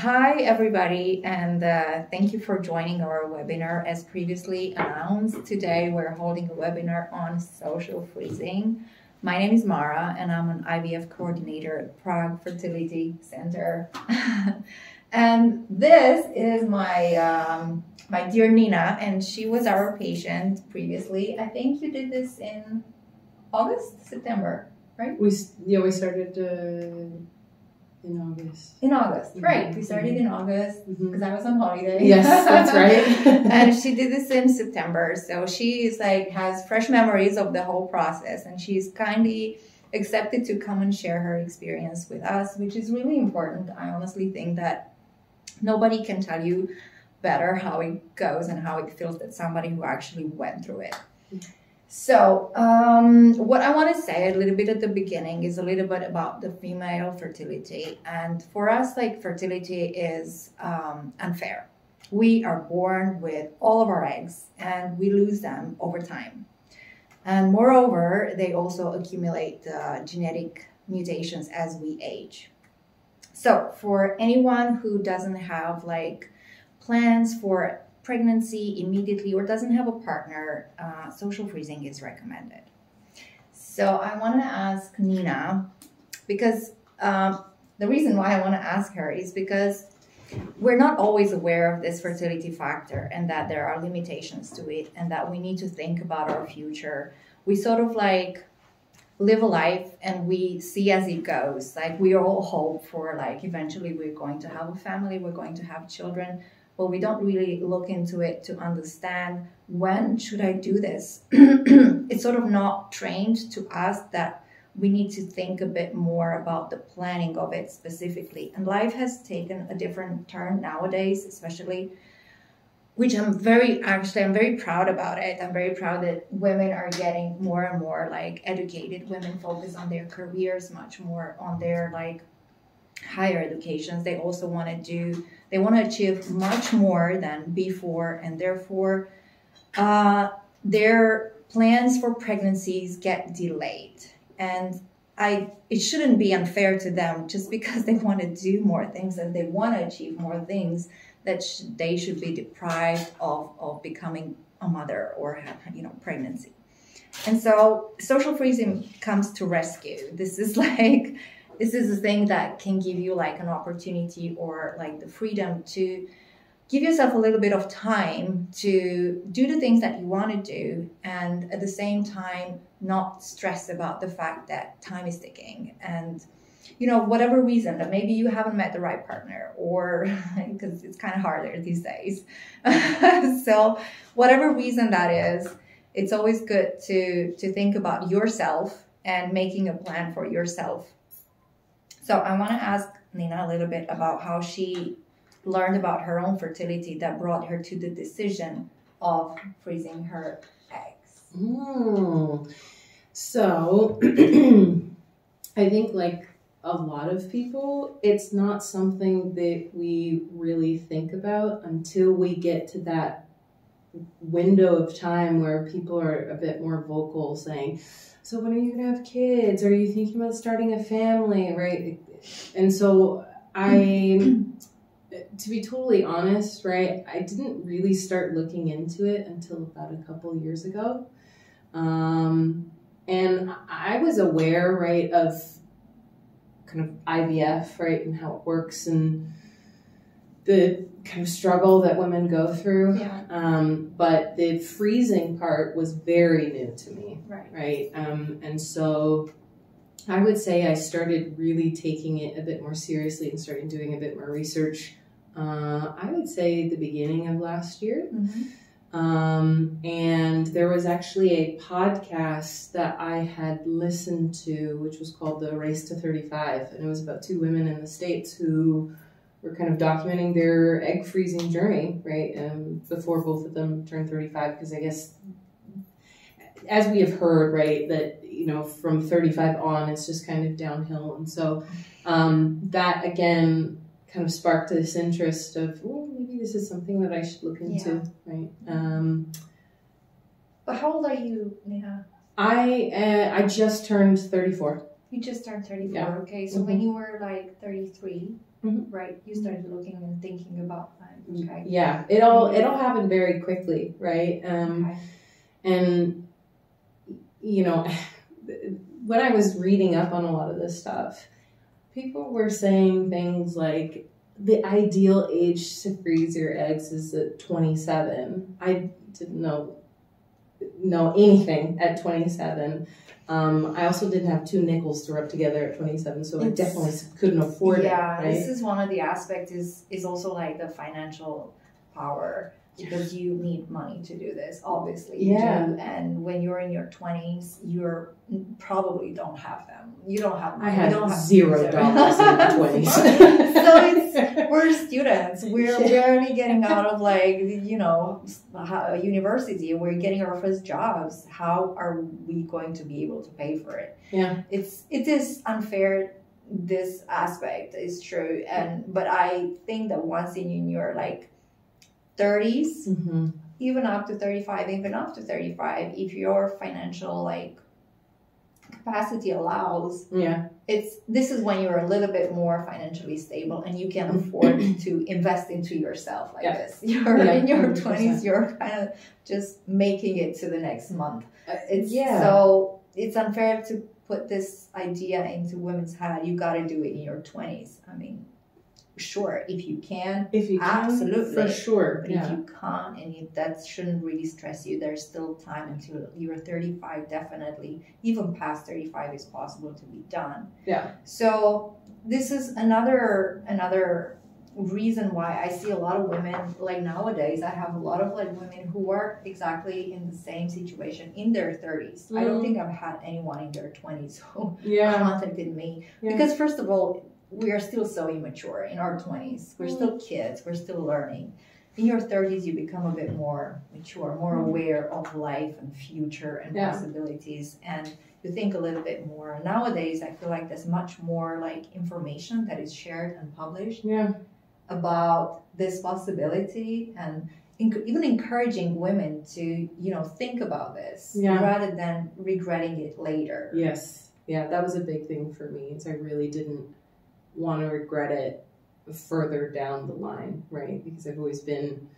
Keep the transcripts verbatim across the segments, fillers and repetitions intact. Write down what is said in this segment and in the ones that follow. Hi, everybody, and uh, thank you for joining our webinar. As previously announced, today we're holding a webinar on social freezing. My name is Mara, and I'm an I V F coordinator at Prague Fertility Center. And this is my um, my dear Nina, and she was our patient previously. I think you did this in August, September, right? We yeah, we started. Uh... In August. In August, mm-hmm. right. We started in August because mm-hmm. I was on holiday. Yes, that's right. And she did this in September. So she is like has fresh memories of the whole process, and she's kindly accepted to come and share her experience with us, which is really important. I honestly think that nobody can tell you better how it goes and how it feels than somebody who actually went through it. Mm-hmm. So um, what I want to say a little bit at the beginning is a little bit about the female fertility. And for us, like, fertility is um, unfair. We are born with all of our eggs and we lose them over time. And moreover, they also accumulate uh, genetic mutations as we age. So for anyone who doesn't have like plans for pregnancy immediately or doesn't have a partner, uh, social freezing is recommended. So I want to ask Nina, because um, the reason why I want to ask her is because we're not always aware of this fertility factor and that there are limitations to it and that we need to think about our future. We sort of like live a life and we see as it goes. Like, we all hope for like eventually we're going to have a family, we're going to have children, but we don't really look into it to understand, when should I do this? It's sort of not trained to us that we need to think a bit more about the planning of it specifically. And life has taken a different turn nowadays, especially, which I'm very, actually, I'm very proud about it. I'm very proud that women are getting more and more like educated. Women focus on their careers much more, on their like higher educations. They also want to do, they want to achieve much more than before, and therefore uh, their plans for pregnancies get delayed. And I, it shouldn't be unfair to them just because they want to do more things and they want to achieve more things, that sh they should be deprived of, of becoming a mother or, you know, pregnancy. And so social freezing comes to rescue. This is like, this is a thing that can give you like an opportunity or like the freedom to give yourself a little bit of time to do the things that you want to do, and at the same time not stress about the fact that time is ticking. And, you know, whatever reason, that maybe you haven't met the right partner, or because it's kind of harder these days. So whatever reason that is, it's always good to, to think about yourself and making a plan for yourself. So I want to ask Nina a little bit about how she learned about her own fertility that brought her to the decision of freezing her eggs. Mm. So I think, like a lot of people, it's not something that we really think about until we get to that window of time where people are a bit more vocal saying, so when are you gonna have kids? Are you thinking about starting a family, right? And so I, to be totally honest, right, I didn't really start looking into it until about a couple years ago. Um, and I was aware, right, of kind of I V F, right, and how it works and the kind of struggle that women go through. Yeah. Um, but the freezing part was very new to me. Right. Right. Um, and so I would say I started really taking it a bit more seriously and started doing a bit more research. Uh, I would say the beginning of last year. Mm-hmm. Um, and there was actually a podcast that I had listened to, which was called the Race to thirty-five. And it was about two women in the States who were kind of documenting their egg freezing journey, right? Um, before both of them turned thirty-five, because I guess, as we have heard, right, that, you know, from thirty-five on, it's just kind of downhill. And so um, that, again, kind of sparked this interest of, oh, maybe this is something that I should look into, yeah. Right? Um, but how old are you, Neha? I, uh, I just turned thirty-four. You just turned thirty-four, yeah. Okay. So mm-hmm. when you were like thirty-three... Mm-hmm. Right, you started looking and thinking about that. Okay. Yeah, it all it all happened very quickly, right? Um, okay. And you know, when I was reading up on a lot of this stuff, people were saying things like the ideal age to freeze your eggs is at twenty-seven. I didn't know know anything at twenty-seven. Um, I also didn't have two nickels to rub together at twenty-seven, so it's, I definitely couldn't afford yeah, it. Yeah, right? This is one of the aspects is, is also like the financial power, because you need money to do this, obviously. Yeah. You do. And when you're in your twenties, you're probably don't have them. You don't have money. I had don't zero have dollars in my twenties. So it's, we're students. We're barely getting out of like, you know, university. We're getting our first jobs. How are we going to be able to pay for it? Yeah. It's, it is unfair. This aspect is true. And, but I think that once in your like thirties, mm-hmm. even up to thirty-five, even up to thirty-five, if your financial like capacity allows, yeah, it's this is when you're a little bit more financially stable and you can afford to invest into yourself like yeah. this. You're yeah, in your one hundred percent. twenties, you're kind of just making it to the next month. It's yeah. So it's unfair to put this idea into women's head. You got to do it in your twenties. I mean. Sure, if you can, if you can, absolutely for sure. But yeah. if you can't, and if that shouldn't really stress you, there's still time until you're thirty-five. Definitely, even past thirty-five is possible to be done. Yeah. So this is another another reason why I see a lot of women like nowadays. I have a lot of like women who are exactly in the same situation in their thirties. Mm. I don't think I've had anyone in their twenties who yeah. contacted me yeah. because first of all, we are still so immature in our twenties. We're still kids. We're still learning. In your thirties, you become a bit more mature, more aware of life and future and yeah. possibilities. And you think a little bit more. Nowadays, I feel like there's much more like information that is shared and published yeah. about this possibility and inc even encouraging women to, you know, think about this yeah. rather than regretting it later. Yes. Yeah, that was a big thing for me. It's I really didn't want to regret it further down the line, right? Because I've always been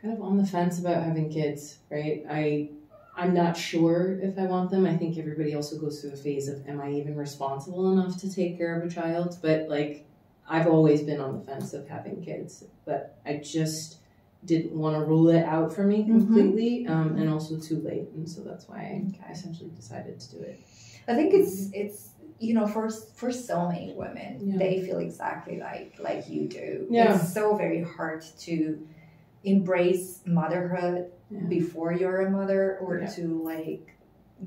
kind of on the fence about having kids, right? I, I'm not sure if I want them. I think everybody also goes through a phase of, am I even responsible enough to take care of a child? But like, I've always been on the fence of having kids, but I just didn't want to rule it out for me completely, mm-hmm. um, and also too late. And so that's why okay. I essentially decided to do it. I think it's, it's, you know, for for so many women, yeah. they feel exactly like like you do. Yeah. It's so very hard to embrace motherhood yeah. before you're a mother, or yeah. to like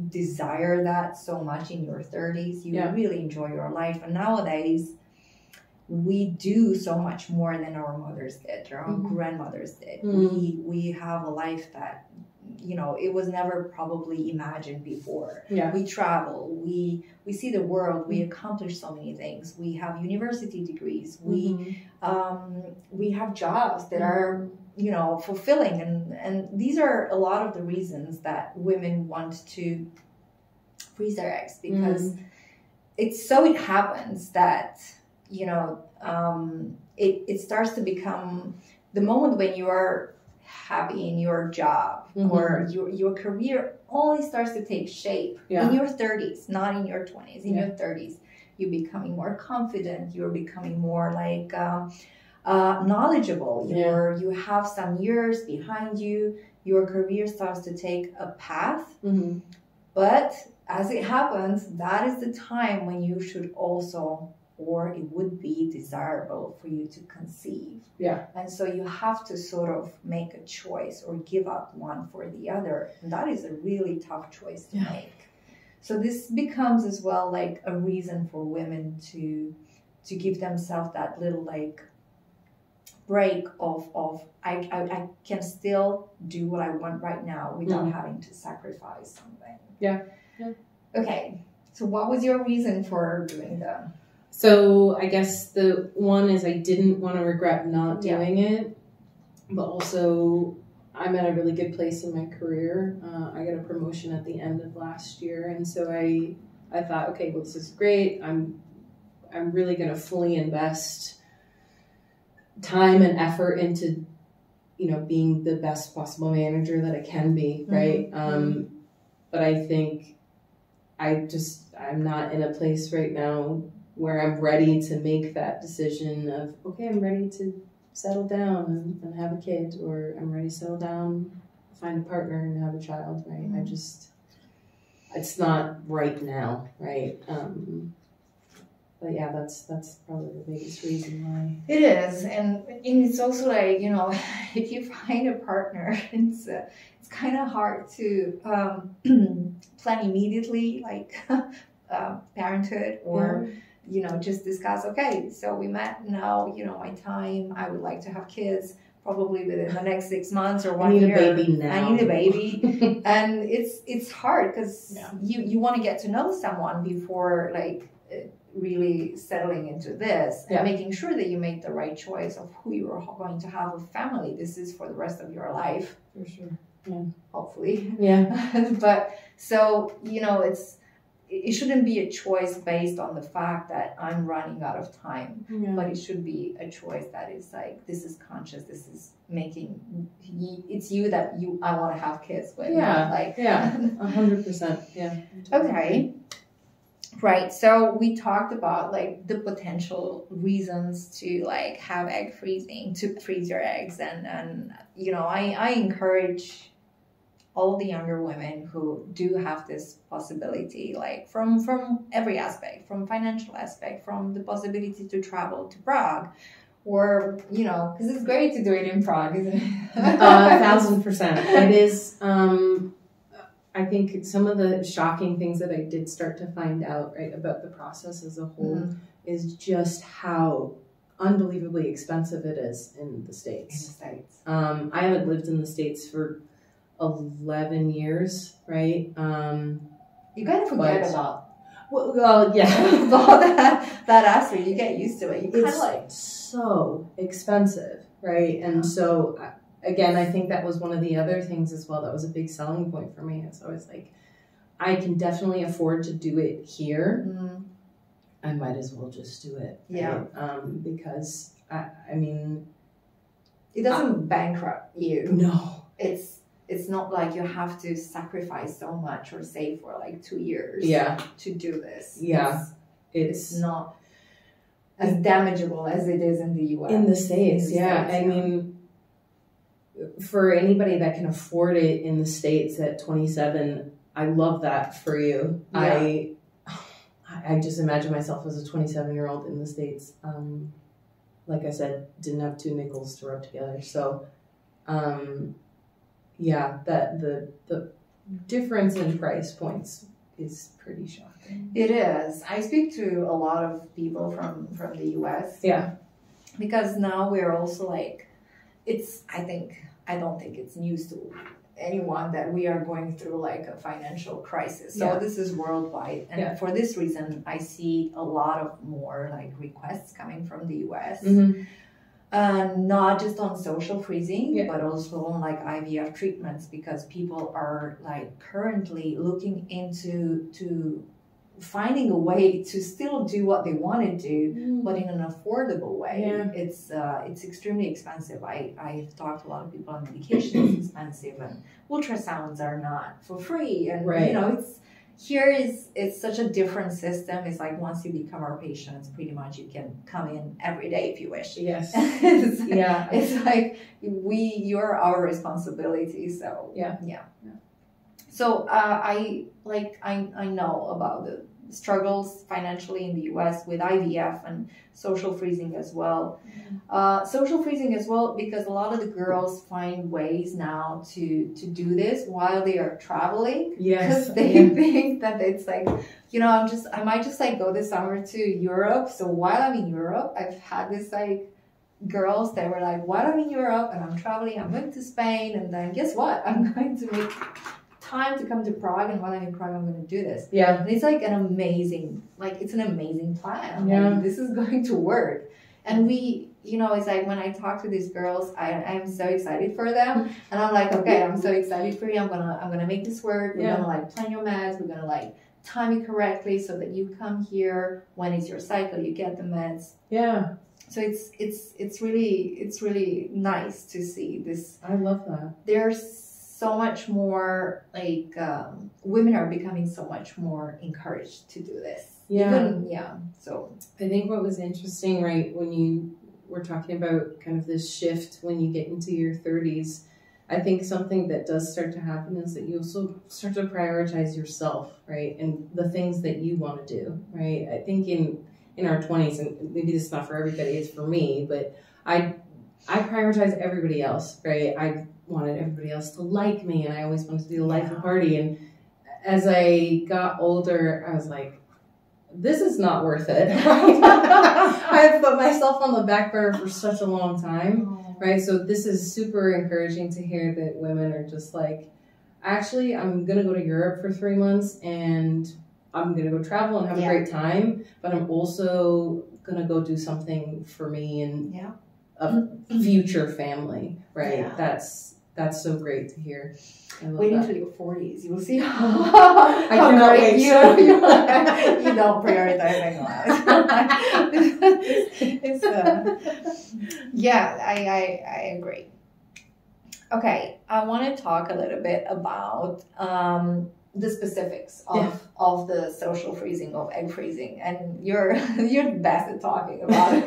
desire that so much in your thirties. You yeah. really enjoy your life, and nowadays we do so much more than our mothers did, or our mm-hmm. grandmothers did. Mm-hmm. We we have a life that, you know, it was never probably imagined before. Yeah. We travel, we we see the world, we accomplish so many things. We have university degrees, we mm-hmm. um, we have jobs that are, you know, fulfilling, and and these are a lot of the reasons that women want to freeze their eggs, because mm-hmm. it's so it happens that, you know, um, it it starts to become the moment when you are happy in your job mm-hmm. or your your career only starts to take shape yeah. in your thirties, not in your twenties. In yeah. your thirties, you're becoming more confident. You're becoming more like uh, uh, knowledgeable. Yeah. You're you have some years behind you. Your career starts to take a path, mm-hmm. but as it happens, that is the time when you should also, or it would be desirable for you to conceive. Yeah. And so you have to sort of make a choice or give up one for the other. And that is a really tough choice to yeah. make. So this becomes as well like a reason for women to to give themselves that little like break of, of I, I, I can still do what I want right now without mm. having to sacrifice something. Yeah. yeah. Okay. So what was your reason for doing that? So I guess the one is I didn't want to regret not doing yeah. it, but also I'm at a really good place in my career. Uh, I got a promotion at the end of last year, and so I I thought, okay, well, this is great. I'm I'm really going to fully invest time and effort into, you know, being the best possible manager that I can be, right? Mm-hmm. Um, but I think I just, I'm not in a place right now where I'm ready to make that decision of, okay, I'm ready to settle down and, and have a kid, or I'm ready to settle down, find a partner and have a child, right? Mm-hmm. I just, it's not right now, right? Um, But yeah, that's that's probably the biggest reason why. It is, and, and it's also like, you know, if you find a partner, it's uh, it's kind of hard to um, plan immediately, like uh, parenthood, or yeah. you know, just discuss. Okay, so we met. Now, you know, my time. I would like to have kids, probably within the next six months or one I need year. A baby now. I need a baby, and it's it's hard because yeah. you you want to get to know someone before like. Really settling into this and yeah. making sure that you make the right choice of who you are going to have a family. This is for the rest of your life, for sure. Yeah, hopefully. Yeah, but so you know, it's it shouldn't be a choice based on the fact that I'm running out of time, yeah. but it should be a choice that is like, this is conscious. This is making it's you that you I want to have kids with. Yeah, like yeah, a hundred percent. Yeah. Okay. Right, so we talked about like the potential reasons to like have egg freezing, to freeze your eggs, and and you know, I I encourage all the younger women who do have this possibility, like from from every aspect, from financial aspect, from the possibility to travel to Prague. Or, you know, because it's great to do it in Prague, isn't it? uh, a thousand percent. It is. Um... I think some of the shocking things that I did start to find out, right, about the process as a whole mm-hmm. is just how unbelievably expensive it is in the States. In the States. Um, I haven't lived in the States for eleven years, right? Um, you kind of forget but, about well, well, yeah. all that, that aspect. You get used to it. You it's like... so expensive, right? And so... I, Again, I think that was one of the other things as well that was a big selling point for me. It's always like, I can definitely afford to do it here. Mm-hmm. I might as well just do it. Yeah. Right? Um, because, I, I mean... It doesn't um, bankrupt you. No. It's it's not like you have to sacrifice so much or save for like two years yeah. to do this. Yeah. It's, it's, it's not as damageable as it is in the U S. In the States, in the yeah. States, I yeah. mean... For anybody that can afford it in the States at twenty-seven, I love that for you. Yeah. I I just imagine myself as a twenty-seven-year-old in the States. Um, like I said, didn't have two nickels to rub together. So, um, yeah, that the the difference in price points is pretty shocking. It is. I speak to a lot of people from from the U S. Yeah, because now we're also like. It's, I think, I don't think it's news to anyone that we are going through like a financial crisis. So yeah. this is worldwide. And yeah. for this reason, I see a lot of more like requests coming from the U S, mm-hmm. uh, not just on social freezing, yeah. but also on like I V F treatments, because people are like currently looking into to finding a way to still do what they want to do, mm. but in an affordable way. Yeah. It's uh, it's extremely expensive. I, I've talked to a lot of people on medication is expensive, and ultrasounds are not for free. And right. you know, it's here is it's such a different system. It's like once you become our patients, pretty much you can come in every day if you wish. Yes. it's, yeah. It's like we you're our responsibility. So yeah. Yeah. yeah. So uh, I like I I know about the struggles financially in the U S with I V F and social freezing as well. Uh, social freezing as well, because a lot of the girls find ways now to to do this while they are traveling. Yes, because they yeah. think that it's like, you know, I'm just I might just like go this summer to Europe. So while I'm in Europe, I've had this like. Girls that were like, while I'm in Europe and I'm traveling, I'm going to Spain, and then guess what? I'm going to make time to come to Prague, and while I'm in Prague, I'm going to do this. Yeah, and it's like an amazing, like it's an amazing plan. Yeah, like, this is going to work. And we, you know, it's like when I talk to these girls, I am so excited for them, and I'm like, okay, I'm so excited for you. I'm gonna I'm gonna make this work. We're yeah. gonna like plan your meds. We're gonna like. Time it correctly so that you come here when it's your cycle, you get the meds. Yeah. So it's it's it's really it's really nice to see this. I love that. There's so much more, like, um, women are becoming so much more encouraged to do this. Yeah. Even, yeah. So I think what was interesting, right, when you were talking about kind of this shift when you get into your thirties, I think something that does start to happen is that you also start to prioritize yourself, right? And the things that you want to do, right? I think in, in our twenties, and maybe this is not for everybody, it's for me, but I, I prioritize everybody else, right? I wanted everybody else to like me, and I always wanted to be the life of party. And as I got older, I was like, this is not worth it. I've put myself on the back burner for such a long time, right? So this is super encouraging to hear that women are just like, actually, I'm going to go to Europe for three months and I'm going to go travel and have yeah. a great time, but I'm also going to go do something for me and yeah. a future family, right? Yeah. That's That's so great to hear. Wait until your forties. You will see how, I how cannot wait. You, you don't prioritize anyone else. Yeah, I, I, I agree. Okay, I want to talk a little bit about um, the specifics of, yeah. of the social freezing, of egg freezing. And you're, you're the best at talking about it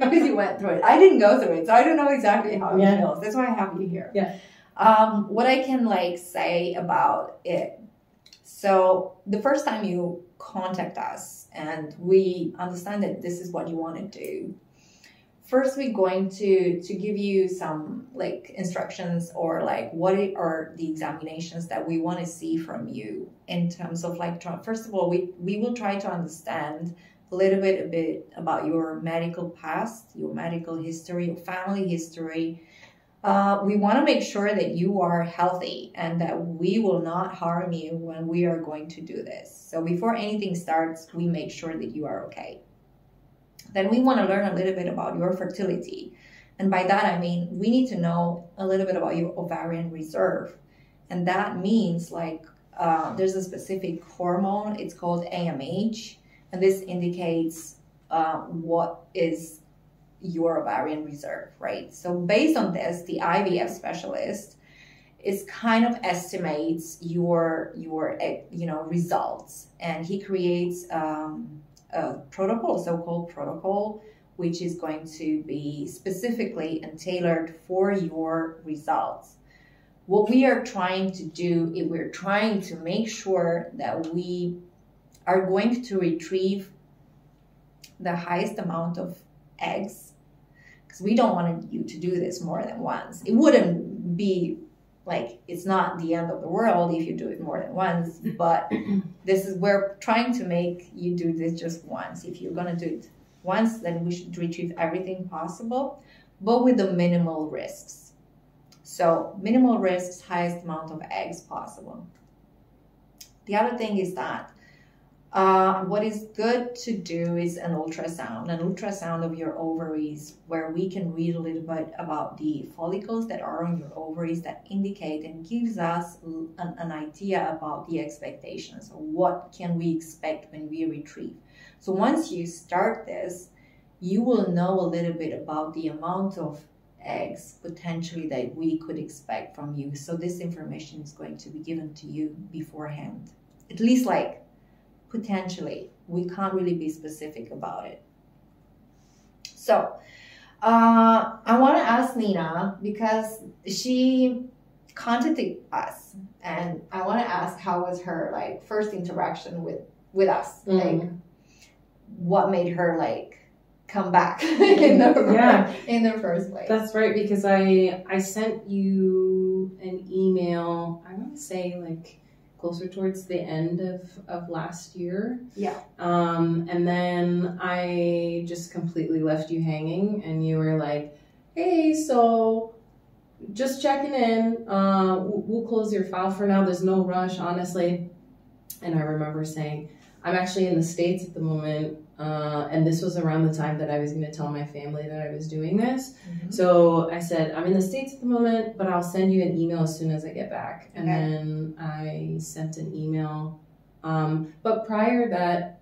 because you went through it. I didn't go through it, so I don't know exactly how it yeah. feels. That's why I have you here. Yeah. Um, what I can, like, say about it. So the first time you contact us and we understand that this is what you want to do, first we're going to, to give you some, like, instructions or, like, what are the examinations that we want to see from you in terms of, like, first of all, we, we will try to understand a little bit, a bit about your medical past, your medical history, your family history. Uh, we want to make sure that you are healthy and that we will not harm you when we are going to do this. So before anything starts, we make sure that you are okay. Then we want to learn a little bit about your fertility. And by that, I mean, we need to know a little bit about your ovarian reserve. And that means, like, uh, there's a specific hormone, it's called A M H. And this indicates uh, what is your ovarian reserve, right? So based on this, the I V F specialist is kind of estimates your, your you know, results. And he creates... Um, a protocol, a so-called protocol, which is going to be specifically and tailored for your results. What we are trying to do is we're trying to make sure that we are going to retrieve the highest amount of eggs, because we don't want you to do this more than once. It wouldn't be like, it's not the end of the world if you do it more than once, but this is, we're trying to make you do this just once. If you're gonna do it once, then we should retrieve everything possible, but with the minimal risks. So minimal risks, highest amount of eggs possible. The other thing is that uh, what is good to do is an ultrasound, an ultrasound of your ovaries, where we can read a little bit about the follicles that are on your ovaries that indicate and gives us an, an idea about the expectations. What can we expect when we retrieve? So once you start this, you will know a little bit about the amount of eggs potentially that we could expect from you. So this information is going to be given to you beforehand, at least, like, potentially. We can't really be specific about it. So uh, I want to ask Nina, because she contacted us, and I want to ask, how was her, like, first interaction with, with us? Mm-hmm. Like, what made her, like, come back in the, yeah. in the first place? That's right, because I, I sent you an email, I want to say, like, closer towards the end of, of last year. Yeah. Um, and then I just completely left you hanging, and you were like, hey, so just checking in. Uh, we'll close your file for now. There's no rush, honestly. And I remember saying, I'm actually in the States at the moment. Uh, and this was around the time that I was going to tell my family that I was doing this. Mm-hmm. So I said, I'm in the States at the moment, but I'll send you an email as soon as I get back. And okay. then I sent an email. Um, but prior that,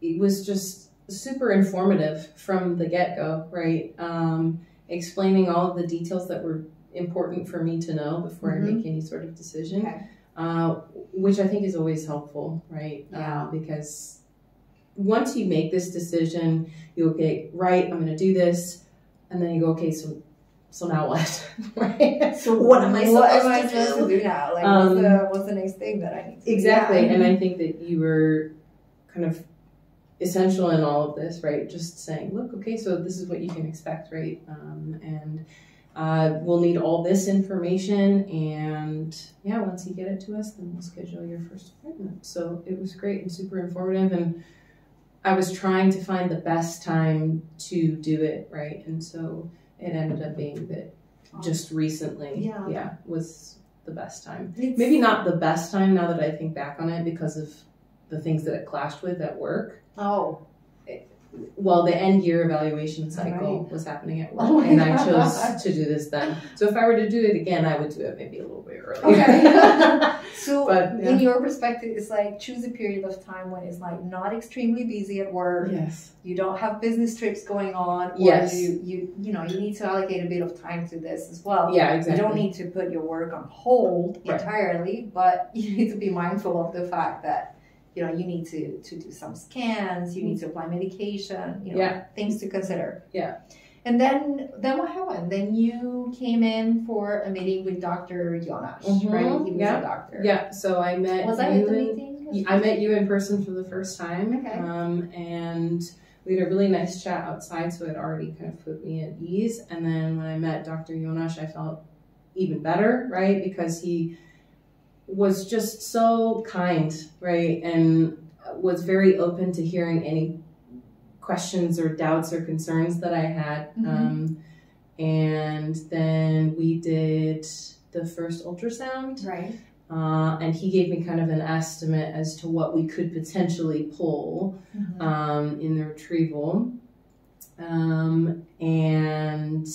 it was just super informative from the get-go, right? Um, explaining all of the details that were important for me to know before mm-hmm. I make any sort of decision, okay. uh, which I think is always helpful, right? Yeah. Uh, because once you make this decision, you okay, right, I'm going to do this. And then you go, okay, so so now what? Right? So what am I supposed, am I supposed to, do? to do now? Like, um, what's, the, what's the next thing that I need to do? Exactly. Yeah. And I think that you were kind of essential in all of this, right? Just saying, look, okay, so this is what you can expect, right? Um, and uh, we'll need all this information. And yeah, once you get it to us, then we'll schedule your first appointment. So it was great and super informative. And I was trying to find the best time to do it, right? And so it ended up being that just recently, yeah, yeah was the best time. It's, Maybe not the best time now that I think back on it because of the things that it clashed with at work. Oh. It, well, the end year evaluation cycle right. was happening at work, oh and God. I chose to do this then. So if I were to do it again, I would do it maybe a little bit earlier. Okay. So but, yeah. in your perspective, it's like choose a period of time when it's like not extremely busy at work. Yes. You don't have business trips going on. Or yes. You, you, you know, you need to allocate a bit of time to this as well. Yeah, exactly. You don't need to put your work on hold right. entirely, but you need to be mindful of the fact that you know, you need to, to do some scans, you need to apply medication, you know, yeah. things to consider. Yeah. And then, then what happened? Then you came in for a meeting with Doctor Jonas, mm-hmm. right? He was yeah. a doctor. Yeah. So I met Was that you at the meeting? In, I met you in person for the first time. Okay. Um, and we had a really nice chat outside, so it already kind of put me at ease. And then when I met Doctor Jonas, I felt even better, right? Because he was just so kind, right? And was very open to hearing any questions or doubts or concerns that I had. Mm-hmm. Um, and then we did the first ultrasound. Right. Uh, and he gave me kind of an estimate as to what we could potentially pull mm-hmm. um, in the retrieval. Um, and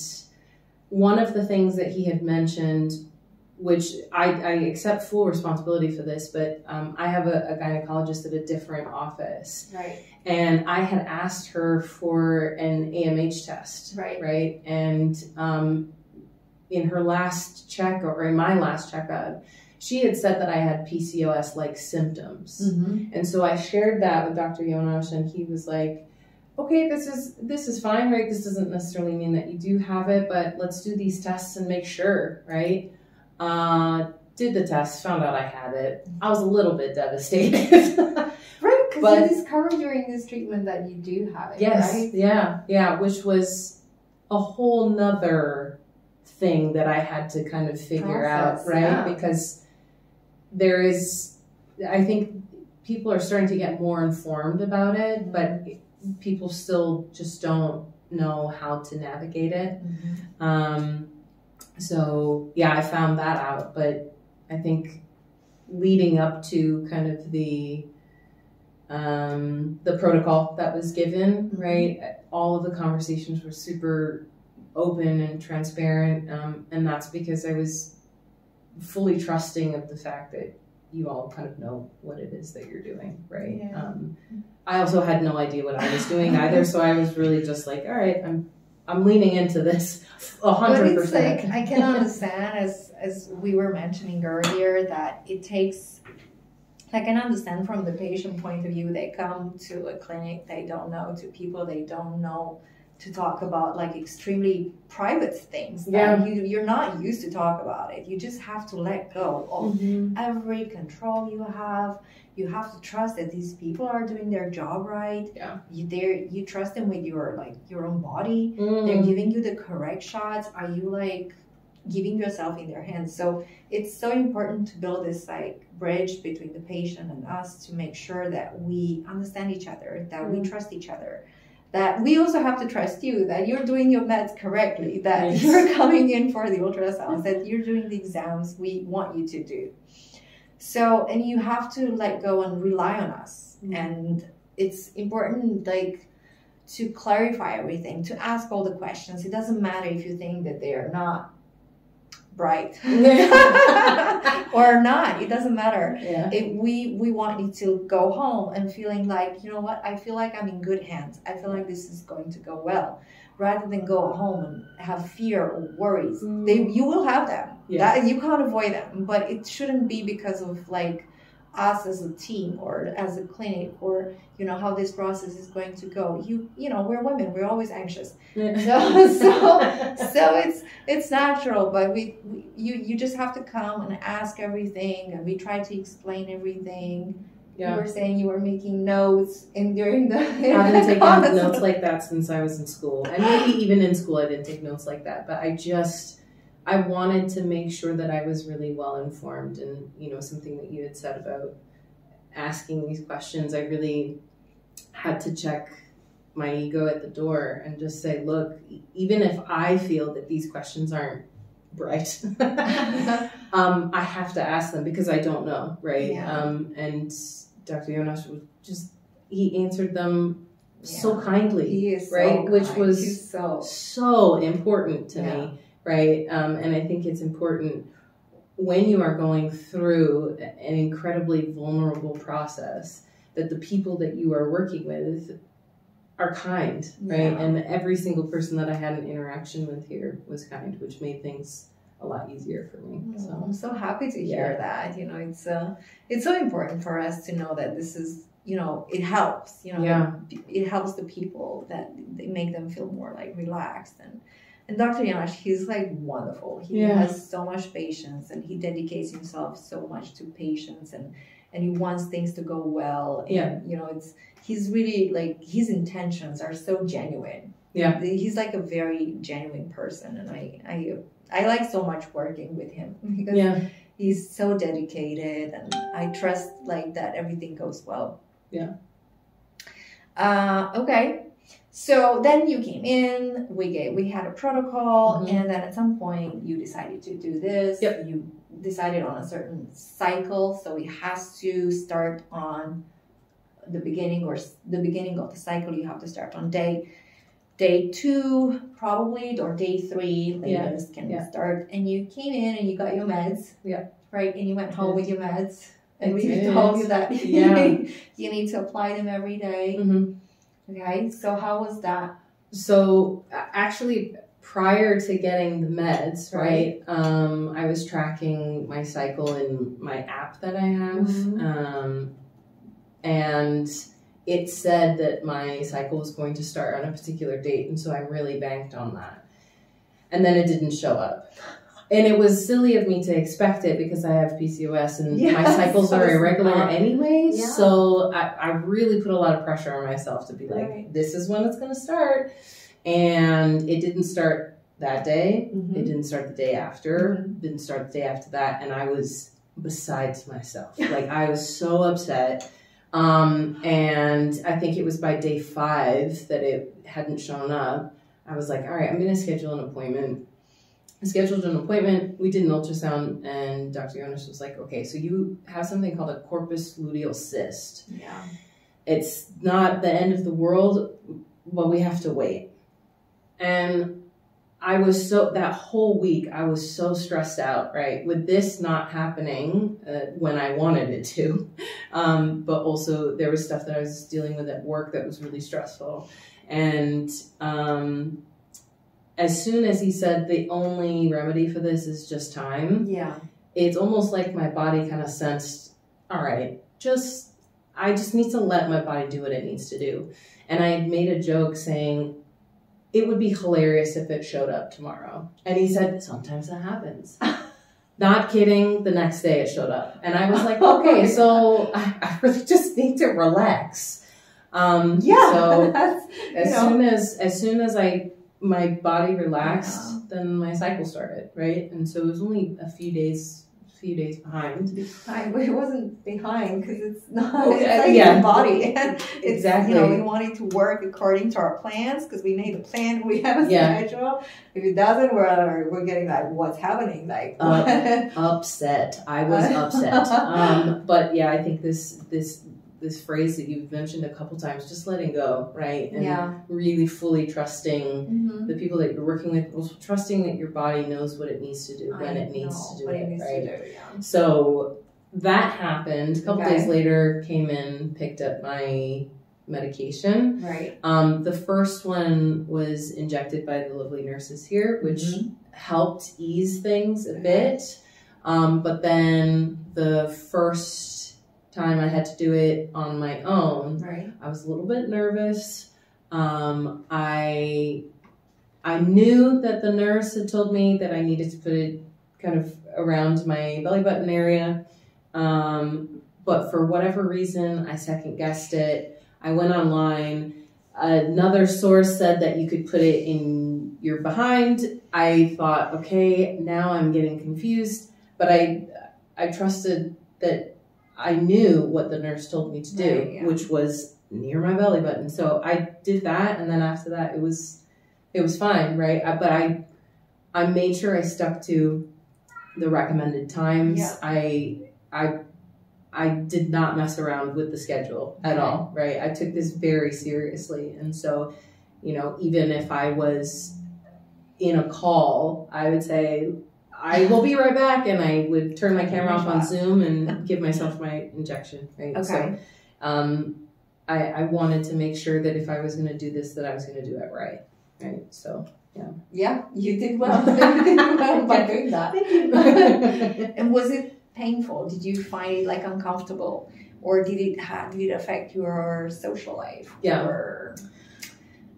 one of the things that he had mentioned, which I, I accept full responsibility for this, but um, I have a, a gynecologist at a different office. Right. And I had asked her for an A M H test. Right. Right. And um, in her last check, or in my last checkup, she had said that I had P C O S-like symptoms. Mm-hmm. And so I shared that with Doctor Jonas, and he was like, okay, this is this is fine, right? This doesn't necessarily mean that you do have it, but let's do these tests and make sure, right? Uh, did the test, found out I had it. I was a little bit devastated. Right, because you discovered during this treatment that you do have it, yes, right? Yeah, yeah, which was a whole nother thing that I had to kind of figure Process, out, right? Yeah. Because there is, I think people are starting to get more informed about it, but people still just don't know how to navigate it. Mm-hmm. Um, So yeah, I found that out, but I think leading up to kind of the um, the protocol that was given, right? Mm-hmm. All of the conversations were super open and transparent, um, and that's because I was fully trusting of the fact that you all kind of know what it is that you're doing, right? Yeah. Um, I also had no idea what I was doing either, so I was really just like, all right, I'm. I'm leaning into this one hundred percent. But it's like, I can understand, as, as we were mentioning earlier, that it takes, I can understand from the patient point of view, they come to a clinic they don't know, to people they don't know, to talk about like extremely private things that yeah. you, you're not used to talk about it. You just have to let go of mm-hmm. every control you have. You have to trust that these people are doing their job right. Yeah. You there you trust them with your like your own body. Mm. They're giving you the correct shots. Are you like giving yourself in their hands? So it's so important to build this like bridge between the patient and us to make sure that we understand each other, that mm. we trust each other. That we also have to trust you, that you're doing your meds correctly, that yes. you're coming in for the ultrasounds, that you're doing the exams we want you to do. So, and you have to let go and rely on us. Mm-hmm. And it's important, like, to clarify everything, to ask all the questions. It doesn't matter if you think that they are not bright or not, it doesn't matter. Yeah. It, we we want you to go home and feeling like, you know what, I feel like I'm in good hands. I feel like this is going to go well, rather than go home and have fear or worries. Mm. They you will have them. Yeah. That, you can't avoid them, but it shouldn't be because of like us as a team or as a clinic or you know how this process is going to go. You you know we're women. We're always anxious. Yeah. So so so it's it's natural. But we, we you you just have to come and ask everything, and we try to explain everything. Yeah. You were saying you were making notes in during the. I haven't taken notes like that since I was in school, and maybe even in school I didn't take notes like that. But I just. I wanted to make sure that I was really well informed, and you know something that you had said about asking these questions, I really had to check my ego at the door and just say, look, even if I feel that these questions aren't bright, um, I have to ask them because I don't know, right? Yeah. Um, and Doctor Jonas was just, he answered them yeah. so kindly, he is right? So Which kind. was so. so important to yeah. me. Right, um, and I think it's important when you are going through an incredibly vulnerable process that the people that you are working with are kind, right? Yeah. And every single person that I had an interaction with here was kind, which made things a lot easier for me. Mm, so I'm so happy to hear yeah. that. You know, it's uh, it's so important for us to know that this is, you know, it helps. You know, yeah. it, it helps the people that they make them feel more like relaxed and. And Doctor Janasch, he's like wonderful. He yeah. has so much patience, and he dedicates himself so much to patients, and and he wants things to go well. And, yeah, you know, it's he's really like his intentions are so genuine. Yeah, he's like a very genuine person, and I I I like so much working with him because yeah. he's so dedicated, and I trust like that everything goes well. Yeah. Uh, okay. So then you came in, we gave, we had a protocol, mm-hmm. and then at some point you decided to do this. Yep. You decided on a certain cycle, so it has to start on the beginning or the beginning of the cycle. You have to start on day day two, probably, or day three. Latest yeah. can yeah. start. And you came in and you got your meds, yeah, right? And you went home with your meds, and we told you that yeah. you need to apply them every day. Mm-hmm. Okay, so how was that? So actually, prior to getting the meds, right, right um, I was tracking my cycle in my app that I have. Mm-hmm. um, and it said that my cycle was going to start on a particular date, and so I really banked on that. And then it didn't show up. And it was silly of me to expect it because I have P C O S and yes, my cycles so are irregular not. anyway. Yeah. So I, I really put a lot of pressure on myself to be like, right. this is when it's going to start. And it didn't start that day. Mm-hmm. It didn't start the day after. Mm-hmm. Didn't start the day after that. And I was besides myself. Like I was so upset. Um, and I think it was by day five that it hadn't shown up. I was like, all right, I'm going to schedule an appointment. I scheduled an appointment, we did an ultrasound, and Doctor Jonas was like, okay, so you have something called a corpus luteal cyst. Yeah. It's not the end of the world, but we have to wait. And I was so, that whole week, I was so stressed out, right? With this not happening uh, when I wanted it to, um, but also there was stuff that I was dealing with at work that was really stressful. And, um... as soon as he said, the only remedy for this is just time. Yeah. It's almost like my body kind of sensed, all right, just, I just need to let my body do what it needs to do. And I had made a joke saying, it would be hilarious if it showed up tomorrow. And he said, sometimes that happens. Not kidding, the next day it showed up. And I was like, okay, so I, I really just need to relax. Um, yeah. So that's, as, soon as, as soon as I... my body relaxed, yeah. then my cycle started, right? And so it was only a few days, few days behind. Behind, but it wasn't behind because it's not. It's like yeah. your body. It's, exactly. You know, we wanted to work according to our plans because we made a plan. We have a yeah. schedule. If it doesn't, we're we're getting like, what's happening? Like what? Um, upset. I was upset. Um, but yeah, I think this this this phrase that you've mentioned a couple times, just letting go, right? And yeah. really fully trusting mm-hmm. the people that you're working with, also trusting that your body knows what it needs to do, I when it needs to do it, it right? Do, yeah. So that happened. A couple okay. days later, came in, picked up my medication. Right. Um, the first one was injected by the lovely nurses here, which mm-hmm. helped ease things a okay. bit. Um, but then the first time I had to do it on my own, right. I was a little bit nervous. Um, I I knew that the nurse had told me that I needed to put it kind of around my belly button area. Um, but for whatever reason, I second guessed it. I went online. Another source said that you could put it in your behind. I thought, okay, now I'm getting confused. But I, I trusted that I knew what the nurse told me to do, right, yeah. which was near my belly button. So I did that, and then after that, it was, it was fine, right? I, but I, I made sure I stuck to the recommended times. Yeah. I, I, I did not mess around with the schedule at okay. all, right? I took this very seriously, and so, you know, even if I was in a call, I would say, I will be right back, and I would turn my camera off on Zoom and give myself my injection, right? Okay. So, um, I, I wanted to make sure that if I was going to do this, that I was going to do it right, right? So, yeah. Yeah, you did well, you did well by doing that. Thank you. And was it painful? Did you find it, like, uncomfortable? Or did it, ha did it affect your social life? Yeah. Or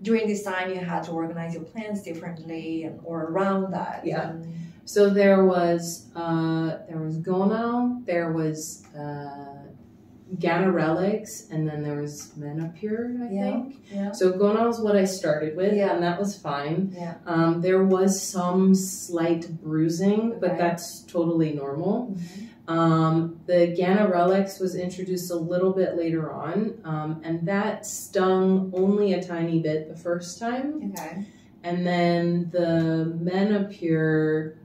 during this time, you had to organize your plans differently and, or around that? Yeah. And, so there was uh, there was Gonal, there was uh, Ganarelix, and then there was Menopur, I yeah. think. Yeah. So Gonal is what I started with, yeah. and that was fine. Yeah. Um, there was some slight bruising, but right. that's totally normal. Mm-hmm. um, the Ganarelix was introduced a little bit later on, um, and that stung only a tiny bit the first time. Okay. And then the Menopur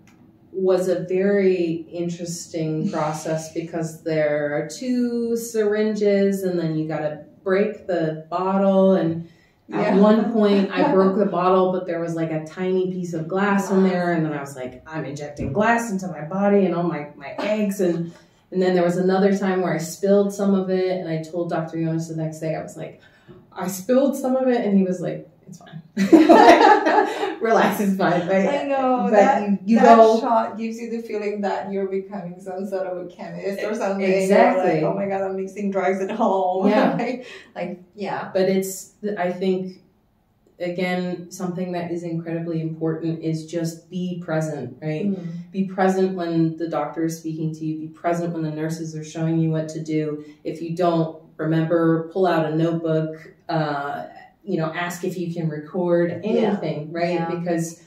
was a very interesting process because there are two syringes and then you got to break the bottle. And yeah. at one point I broke the bottle, but there was like a tiny piece of glass in there. And then I was like, I'm injecting glass into my body and all my, my eggs. And, and then there was another time where I spilled some of it. And I told Doctor Jonas the next day, I was like, I spilled some of it. And he was like, it's fine. Relax, it's fine. But, I know, but that, you, you that go, shot gives you the feeling that you're becoming some sort of a chemist or something. Exactly. Like, oh my God, I'm mixing drugs at home. Yeah. like, like, yeah. But it's, I think, again, something that is incredibly important is just be present, right? Mm. Be present when the doctor is speaking to you. Be present when the nurses are showing you what to do. If you don't remember, pull out a notebook, uh, you know, ask if you can record anything, yeah. right? Yeah. Because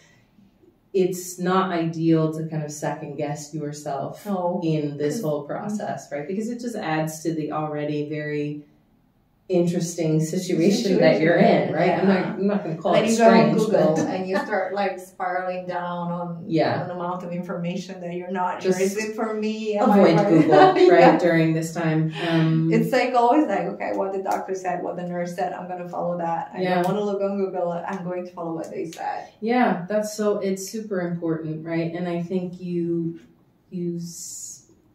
it's not ideal to kind of second guess yourself oh. in this whole process, right? Because it just adds to the already very interesting situation, situation. that you're in, right? Yeah. I'm not, I'm not going to call and it strange. And you go on Google and you start like spiraling down on yeah. an amount of information that you're not just sure. Is it for me? Am avoid I Google, right? yeah. During this time. Um, it's like always like, okay, what the doctor said, what the nurse said, I'm going to follow that. I yeah. don't want to look on Google. I'm going to follow what they said. Yeah, that's so, it's super important, right? And I think you, you,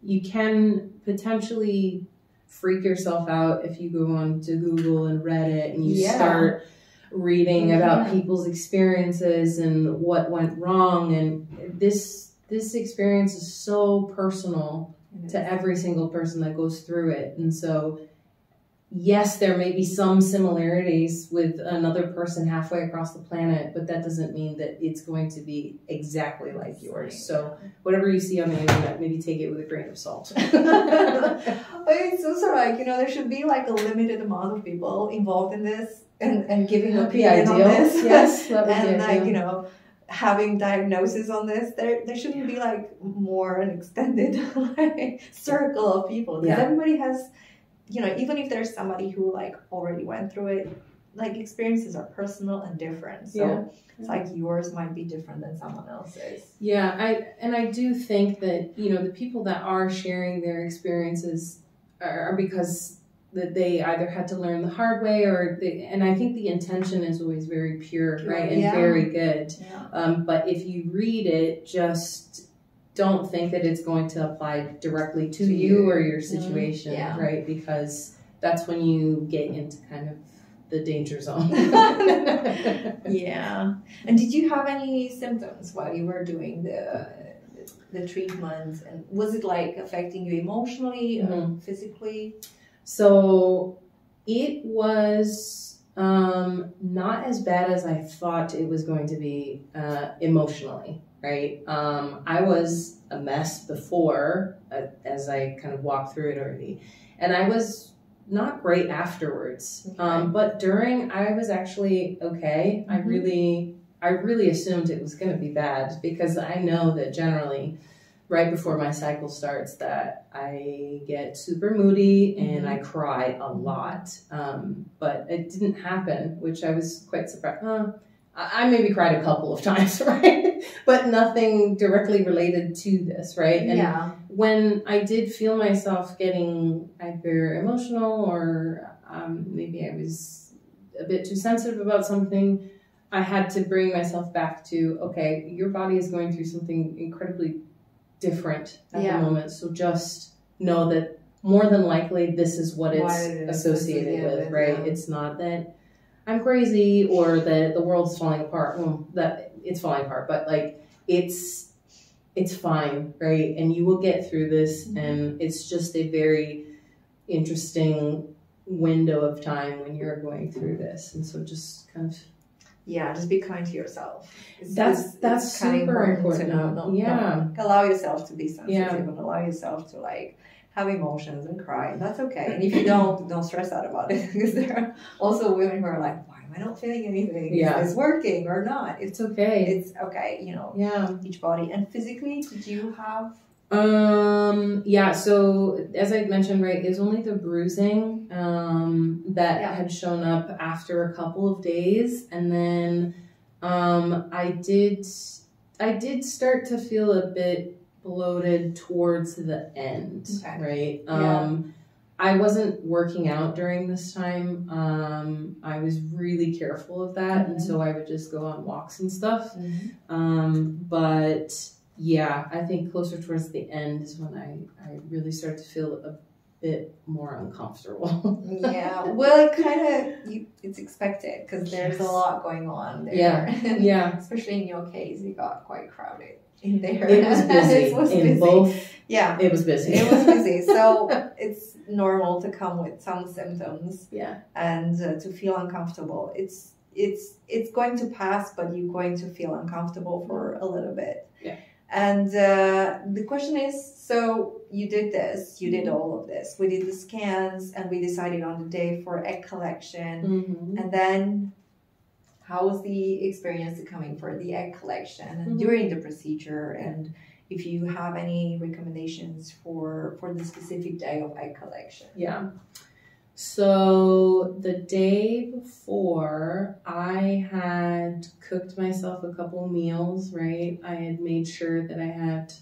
you can potentially freak yourself out if you go on to Google and Reddit and you yeah. start reading yeah. about people's experiences and what went wrong. And this this experience is so personal yes. to every single person that goes through it. And so, yes, there may be some similarities with another person halfway across the planet, but that doesn't mean that it's going to be exactly like yours. So whatever you see on the internet, maybe take it with a grain of salt. It's also like, you know, there should be like a limited amount of people involved in this and, and giving opinion on this. Yes, that would and be like, you know, having diagnosis on this, there there shouldn't be like more an extended like circle of people because yeah. everybody has, you know, even if there's somebody who like already went through it, like experiences are personal and different. So yeah. it's like yours might be different than someone else's. Yeah. I, and I do think that, you know, the people that are sharing their experiences are, are because that they either had to learn the hard way or they, and I think the intention is always very pure, right? And yeah. very good. Yeah. Um, but if you read it, just don't think that it's going to apply directly to, to you, you or your situation, mm, yeah. right? Because that's when you get into kind of the danger zone. Yeah. And did you have any symptoms while you were doing the the treatment, and was it like affecting you emotionally or mm-hmm. physically? So it was um, not as bad as I thought it was going to be uh, emotionally, right? Um, I was a mess before, uh, as I kind of walked through it already, and I was not great afterwards. Okay. Um, but during, I was actually okay. Mm-hmm. I really... I really assumed it was going to be bad because I know that generally right before my cycle starts that I get super moody and I cry a lot. Um, but it didn't happen, which I was quite surprised. Uh, I maybe cried a couple of times, right? But nothing directly related to this, right? And yeah. when I did feel myself getting either emotional or um, maybe I was a bit too sensitive about something, I had to bring myself back to, okay, your body is going through something incredibly different at yeah. the moment. So just know that more than likely this is what it's it associated it with, right? Yeah. It's not that I'm crazy or that the world's falling apart. Well, that it's falling apart, but like it's, it's fine, right? And you will get through this. Mm-hmm. And it's just a very interesting window of time when you're going through this. And so just kind of... Yeah, just be kind to yourself. It's, that's it's, that's it's kind super of important. important. No, no, yeah, no. Allow yourself to be sensitive yeah. and allow yourself to like have emotions and cry. That's okay. And if you don't, don't stress out about it because there are also women who are like, "Why am I not feeling anything? Yeah, is this working or not?" It's okay. It's okay. You know. Yeah. Each body. And physically, did you have? Um. Yeah. So as I mentioned, right, it was only the bruising um, that yeah. had shown up after a couple of days, and then um, I did I did start to feel a bit bloated towards the end, okay. right? Um, yeah. I wasn't working out during this time. Um, I was really careful of that, mm-hmm. and so I would just go on walks and stuff. Mm-hmm. Um, but. Yeah, I think closer towards the end is when I, I really start to feel a bit more uncomfortable. Yeah, well, it kind of, it's expected because there's a lot going on there. Yeah, yeah. Especially in your case, it got quite crowded in there. It was busy. It was in busy. Both, yeah. It was busy. It was busy. So it's normal to come with some symptoms. Yeah. And uh, to feel uncomfortable. It's, it's, it's going to pass, but you're going to feel uncomfortable for a little bit. Yeah. And uh, the question is, so you did this, you did all of this. We did the scans and we decided on the day for egg collection. Mm-hmm. And then how was the experience coming for the egg collection and mm-hmm. during the procedure? And if you have any recommendations for, for the specific day of egg collection? Yeah. So the day before, I had cooked myself a couple meals, right? I had made sure that I had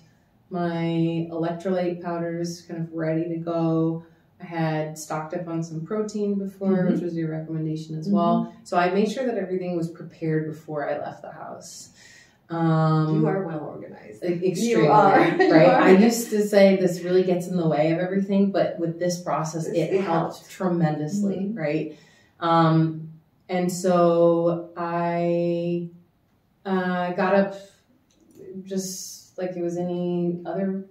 my electrolyte powders kind of ready to go. I had stocked up on some protein before, mm-hmm. which was your recommendation as mm-hmm. well. So I made sure that everything was prepared before I left the house. Um, you are well organized. Extremely, you are. right? You are. I used to say this really gets in the way of everything, but with this process, it, it helped, helped tremendously, mm-hmm. right? Um, and so I uh, got up just like it was any other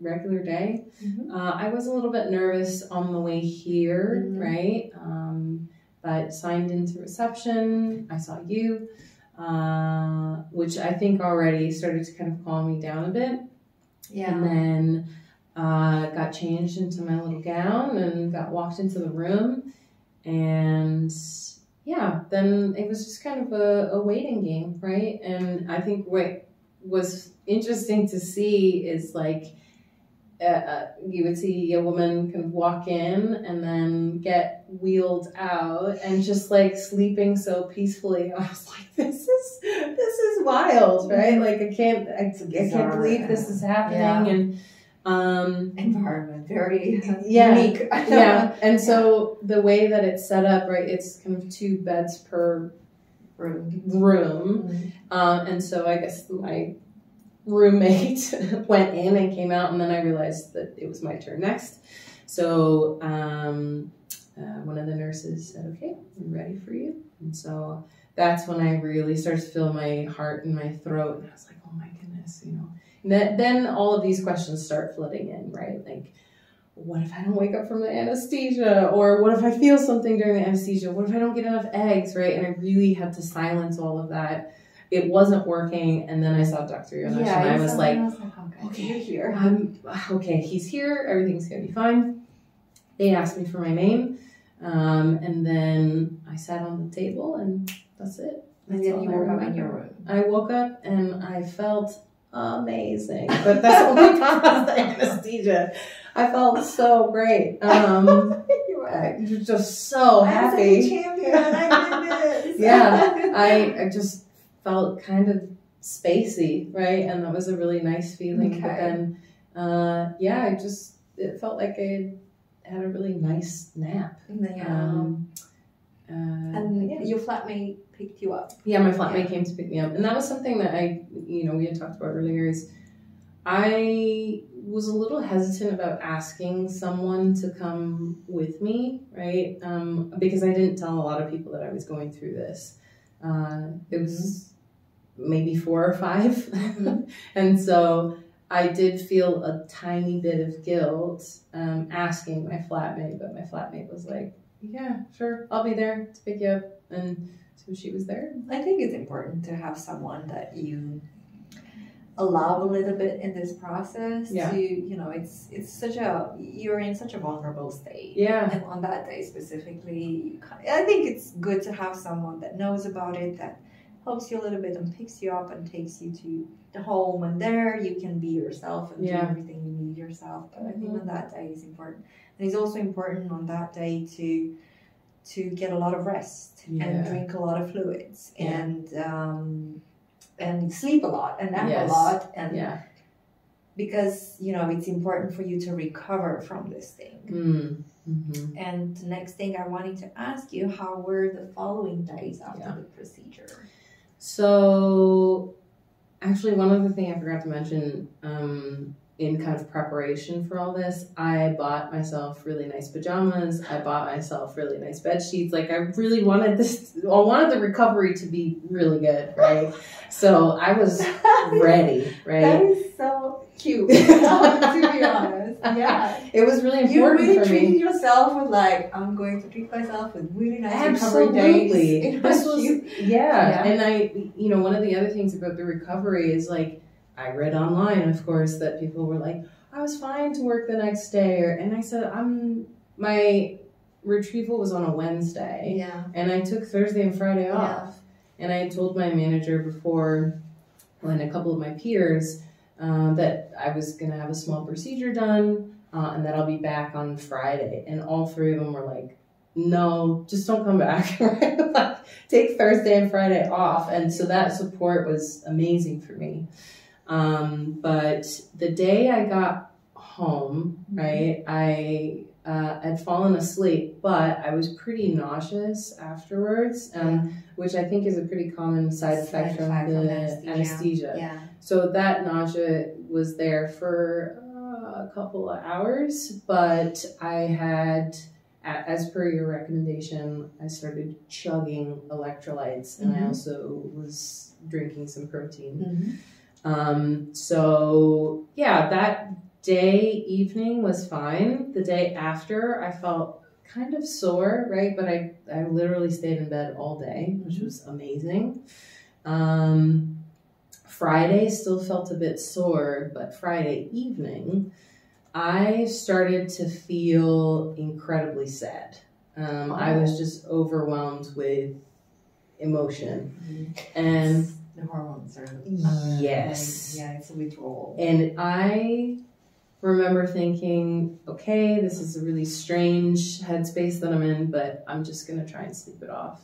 regular day. Mm-hmm. Uh, I was a little bit nervous on the way here, mm-hmm. right? Um, but signed into reception. I saw you. Uh, which I think already started to kind of calm me down a bit. Yeah. And then uh, got changed into my little gown and got walked into the room. And yeah, then it was just kind of a, a waiting game, right? And I think what was interesting to see is like, Uh, you would see a woman kind of walk in and then get wheeled out and just like sleeping so peacefully. I was like, this is this is wild, right? Like I can't I, I can't believe this is happening. Yeah. And um, environment, very yeah, unique. Yeah, and so the way that it's set up, right, it's kind of two beds per room. room. Mm-hmm. um, and so I guess my roommate went in and came out, and then I realized that it was my turn next. So um, uh, one of the nurses said, okay, I'm ready for you. And so that's when I really started to feel my heart and my throat. And I was like, oh my goodness, you know. And that, then all of these questions start flooding in, right? Like, what if I don't wake up from the anesthesia? Or what if I feel something during the anesthesia? What if I don't get enough eggs, right? And I really had to silence all of that. It wasn't working. And then I saw Doctor Yonash, yeah, and I was like, else, like, okay, okay, here. I'm, okay, he's here. Everything's going to be fine. They asked me for my name. Um, and then I sat on the table, and that's it. That's and then you woke up in your room. I woke up and I felt amazing. But that's only because the anesthesia. I felt so great. Um, you were just so happy. I was a champion. I did this. Yeah, I, I just felt kind of spacey, right? And that was a really nice feeling. Okay. But then, uh, yeah, I just, it felt like I had a really nice nap. Yeah. Um, uh, and yeah. Your flatmate picked you up. Yeah, my flatmate yeah. came to pick me up. And that was something that I, you know, we had talked about earlier, is I was a little hesitant about asking someone to come with me, right? Um, because I didn't tell a lot of people that I was going through this. Uh, it was maybe four or five. And so I did feel a tiny bit of guilt um, asking my flatmate, but my flatmate was like, yeah, sure, I'll be there to pick you up. And so she was there. I think it's important to have someone that you allow a little bit in this process. Yeah. To, you know, it's it's such a, you're in such a vulnerable state. Yeah. And on that day specifically, I think it's good to have someone that knows about it, that helps you a little bit and picks you up and takes you to the home, and there you can be yourself and yeah. do everything you need yourself. But mm-hmm. I think on that day is important. And it's also important on that day to to get a lot of rest yeah. and drink a lot of fluids yeah. and um, and sleep a lot and nap yes. a lot, and yeah. because you know it's important for you to recover from this thing. Mm. Mm-hmm. And the next thing I wanted to ask you, how were the following days after yeah. the procedure? So actually, one other thing I forgot to mention, um, in kind of preparation for all this, I bought myself really nice pajamas. I bought myself really nice bed sheets. Like I really wanted this, I wanted the recovery to be really good, right? So I was ready, right? That is so cute, to be honest. Yeah. It was really important for me. You really treated yourself with like, I'm going to treat myself with really nice recovery days. Absolutely. This was, yeah. yeah. And I, you know, one of the other things about the recovery is like, I read online, of course, that people were like, I was fine to work the next day. Or, and I said, I'm, my retrieval was on a Wednesday. Yeah. And I took Thursday and Friday off. Yeah. And I told my manager before, and a couple of my peers, uh, that I was going to have a small procedure done, uh, and that I'll be back on Friday. And all three of them were like, no, just don't come back. Like, take Thursday and Friday off. And so that support was amazing for me. Um, but the day I got home, right, I, uh, had fallen asleep, but I was pretty nauseous afterwards, um, yeah. which I think is a pretty common side effect from the anesthesia. anesthesia. Yeah. So that nausea was there for uh, a couple of hours, but I had, as per your recommendation, I started chugging electrolytes, and mm-hmm. I also was drinking some protein. Mm-hmm. Um, so yeah, that day evening was fine. The day after I felt kind of sore, right? But I, I literally stayed in bed all day, which was amazing. Um, Friday still felt a bit sore, but Friday evening, I started to feel incredibly sad. Um, wow. I was just overwhelmed with emotion mm-hmm. and the hormones are uh, yes. Like, yeah, it's a withdrawal. And I remember thinking, okay, this is a really strange headspace that I'm in, but I'm just going to try and sleep it off.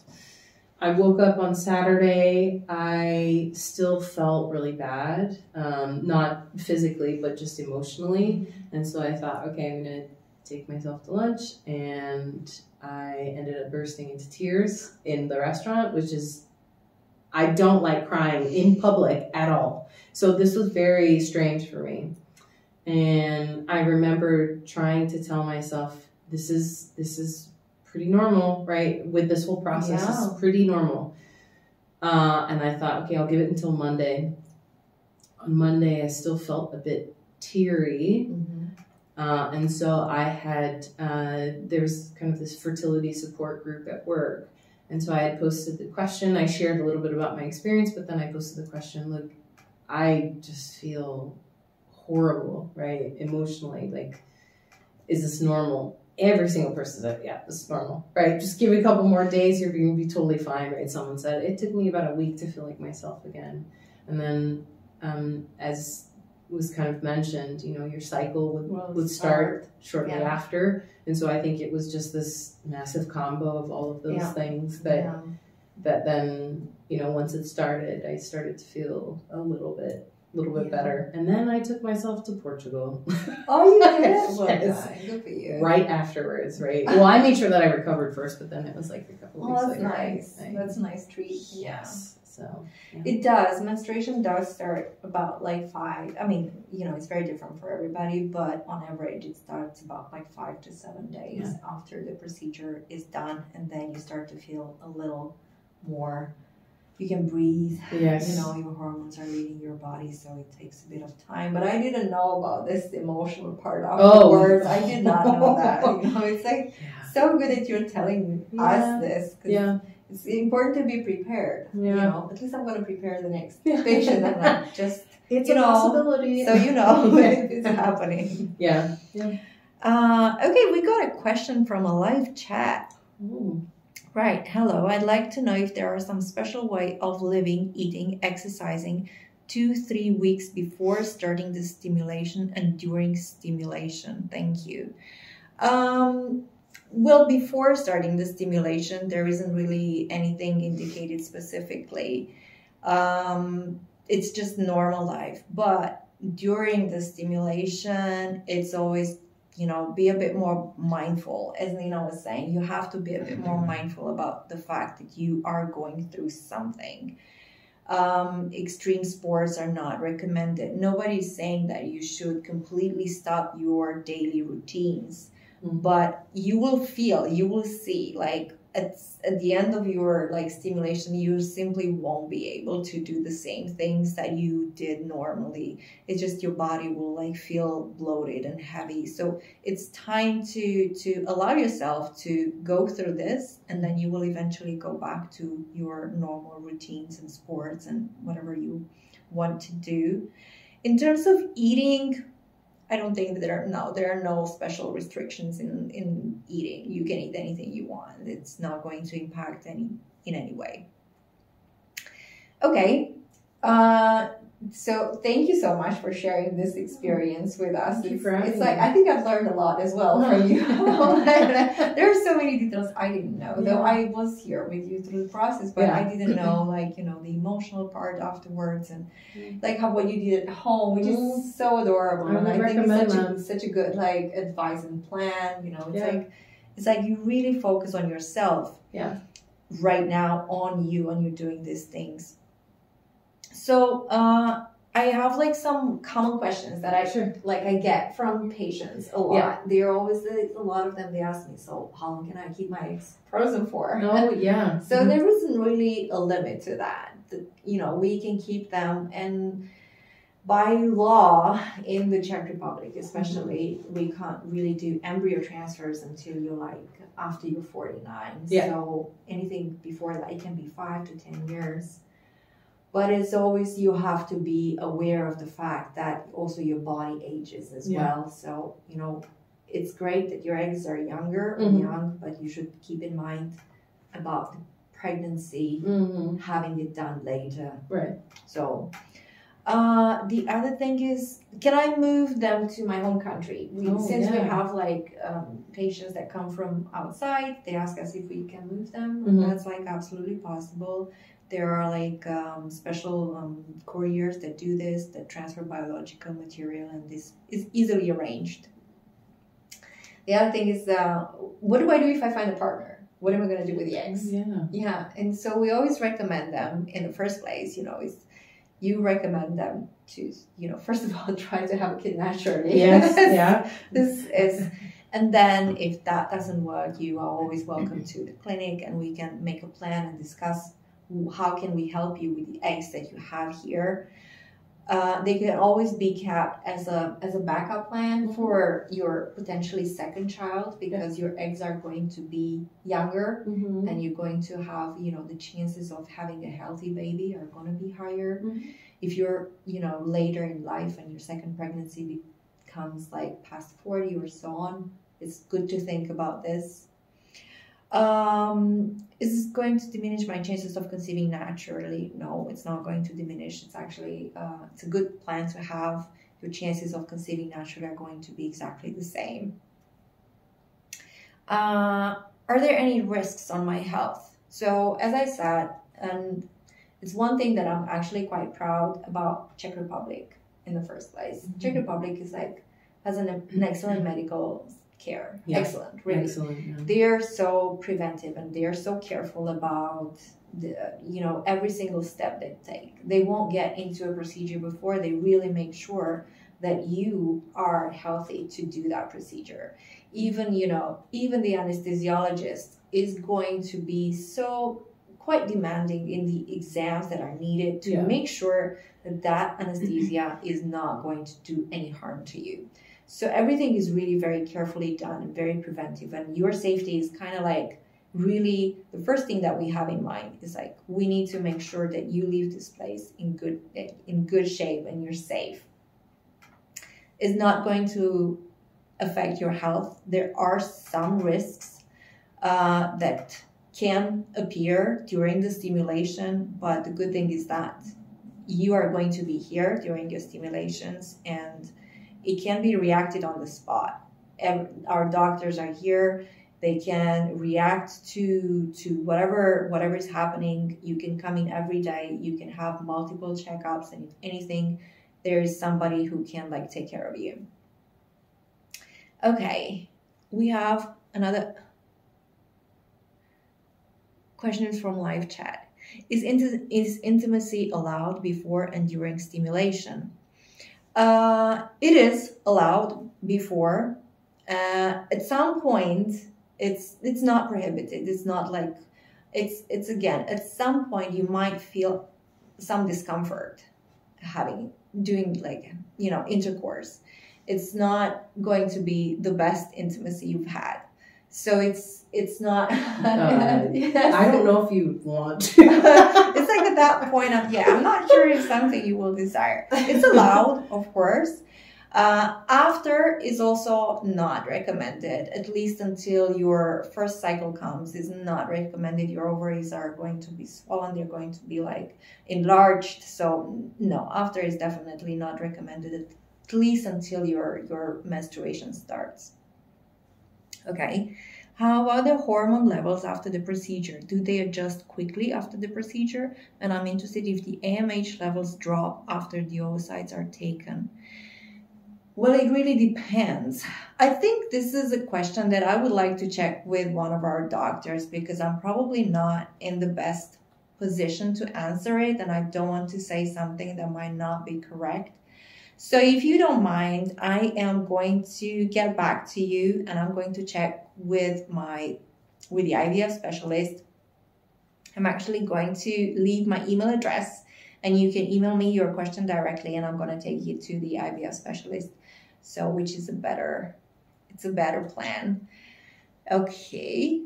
I woke up on Saturday. I still felt really bad, um, not physically, but just emotionally. And so I thought, okay, I'm going to take myself to lunch. And I ended up bursting into tears in the restaurant, which is, I don't like crying in public at all. So this was very strange for me. And I remember trying to tell myself, this is, this is, pretty normal, right? With this whole process, yeah. It's pretty normal. Uh, and I thought, okay, I'll give it until Monday. On Monday, I still felt a bit teary. Mm-hmm. uh, and so I had, uh, there's kind of this fertility support group at work. And so I had posted the question, I shared a little bit about my experience, but then I posted the question, look, I just feel horrible, right? Emotionally, like, is this normal? Every single person said, yeah, this is normal, right? Just give it a couple more days, you're going to be totally fine, right? Someone said, it took me about a week to feel like myself again. And then, um, as was kind of mentioned, you know, your cycle would, well, would start shortly yeah. after. And so I think it was just this massive combo of all of those yeah. things that, yeah. that then, you know, once it started, I started to feel a little bit a little bit yeah. better. And then I took myself to Portugal. Oh, you did? Well done. Good for you. Right afterwards, right? Well, I made sure that I recovered first, but then it was like a couple of weeks later. Oh, that's nice. That's a nice treat. Yes. Yeah. So, yeah. It does. Menstruation does start about like five. I mean, you know, it's very different for everybody, but on average, it starts about like five to seven days yeah. after the procedure is done. And then you start to feel a little more. You can breathe, yes. you know, your hormones are leaving your body, so it takes a bit of time. But I didn't know about this emotional part afterwards. Oh. I did not know that. You know, it's like yeah. so good that you're telling yeah. us this. Yeah. It's important to be prepared. Yeah. You know, at least I'm going to prepare the next patient. I'm not just, it's you a know, possibility. So you know it's happening. Yeah. yeah. Uh, okay, we got a question from a live chat. Ooh. Right. Hello. I'd like to know if there are some special way of living, eating, exercising two, three weeks before starting the stimulation and during stimulation. Thank you. Um, well, before starting the stimulation, there isn't really anything indicated specifically. Um, it's just normal life. But during the stimulation, it's always you know, be a bit more mindful. As Nina was saying, you have to be a bit more mindful about the fact that you are going through something. Um, extreme sports are not recommended. Nobody's saying that you should completely stop your daily routines, but you will feel, you will see, like at, at the end of your like stimulation, you simply won't be able to do the same things that you did normally. It's just your body will like feel bloated and heavy. So it's time to to allow yourself to go through this, and then you will eventually go back to your normal routines and sports and whatever you want to do. In terms of eating, I don't think that there are no there are no special restrictions in, in eating. You can eat anything you want. It's not going to impact any in any way. Okay. Uh, so thank you so much for sharing this experience with us. It's, it's like I think I've learned a lot as well from you. There are so many details I didn't know, yeah. though I was here with you through the process, but yeah. I didn't know like you know the emotional part afterwards and yeah. like how what you did at home, which mm. is so adorable. I would and I think it's such a, such a good like advice and plan. You know, it's yeah. like it's like you really focus on yourself. Yeah. Right now, on you, and you're doing these things. So uh, I have like some common questions that I sure. like I get from patients a lot. Yeah. They're always a, a lot of them. They ask me, so how long can I keep my eggs frozen for? Oh yeah. So mm-hmm. there isn't really a limit to that. The, you know, we can keep them, and by law in the Czech Republic, especially, mm-hmm. we can't really do embryo transfers until you're like after you're forty-nine. Yeah. So anything before that, it can be five to ten years. But as always, you have to be aware of the fact that also your body ages as yeah. well. So, you know, it's great that your eggs are younger mm-hmm. or young, but you should keep in mind about pregnancy, mm-hmm. having it done later. Right. So, Uh, the other thing is, can I move them to my home country? We, oh, since yeah. we have like um, patients that come from outside, they ask us if we can move them. Mm-hmm. That's like absolutely possible. There are like um, special um, couriers that do this, that transfer biological material, and this is easily arranged. The other thing is, uh, what do I do if I find a partner? What am I going to do with the eggs? Yeah. Yeah. And so we always recommend them in the first place, you know, is you recommend them to, you know, first of all, try to have a kid naturally. Yes. Yeah. This is, and then if that doesn't work, you are always welcome to the clinic, and we can make a plan and discuss how can we help you with the eggs that you have here. Uh, they can always be kept as a as a backup plan for your potentially second child, because yeah. your eggs are going to be younger, mm-hmm. and you're going to have, you know, the chances of having a healthy baby are going to be higher. Mm-hmm. If you're, you know, later in life and your second pregnancy becomes like past forty or so on, it's good to think about this. Um, is it going to diminish my chances of conceiving naturally? No, it's not going to diminish. It's actually, uh, it's a good plan to have. Your chances of conceiving naturally are going to be exactly the same. Uh, are there any risks on my health? So, as I said, and it's one thing that I'm actually quite proud about Czech Republic in the first place. Mm-hmm. Czech Republic is like, has an, an excellent medical care. Yeah. Excellent, really. Excellent, yeah. They are so preventive, and they are so careful about the, you know, every single step they take. They won't get into a procedure before they really make sure that you are healthy to do that procedure. Even, you know, even the anesthesiologist is going to be so quite demanding in the exams that are needed to yeah. make sure that that anesthesia is not going to do any harm to you. So everything is really very carefully done and very preventive, and your safety is kind of like really the first thing that we have in mind is like, we need to make sure that you leave this place in good, in good shape and you're safe. It's not going to affect your health. There are some risks uh, that can appear during the stimulation, but the good thing is that you are going to be here during your stimulations, and it can be reacted on the spot. Our doctors are here. They can react to to whatever whatever is happening. You can come in every day. You can have multiple checkups, and if anything, there is somebody who can like take care of you. Okay, we have another question from live chat. Is int- is intimacy allowed before and during stimulation? Uh, it is allowed before. Uh, at some point, it's it's not prohibited. It's not like, it's it's again, at some point you might feel some discomfort having, doing like, you know, intercourse. It's not going to be the best intimacy you've had. So it's it's not. Uh, yes. I don't know if you want to. It's like at that point of yeah, I'm not sure it's something you will desire. It's allowed, of course. Uh, after is also not recommended, at least until your first cycle comes. It's not recommended. Your ovaries are going to be swollen. They're going to be like enlarged. So no, after is definitely not recommended, at least until your your menstruation starts. Okay, how about the hormone levels after the procedure? Do they adjust quickly after the procedure? And I'm interested if the A M H levels drop after the oocytes are taken. Well, it really depends. I think this is a question that I would like to check with one of our doctors, because I'm probably not in the best position to answer it, and I don't want to say something that might not be correct. So if you don't mind, I am going to get back to you, and I'm going to check with my, with the I V F specialist. I'm actually going to leave my email address, and you can email me your question directly, and I'm going to take you to the I V F specialist. So, which is a better, it's a better plan. Okay.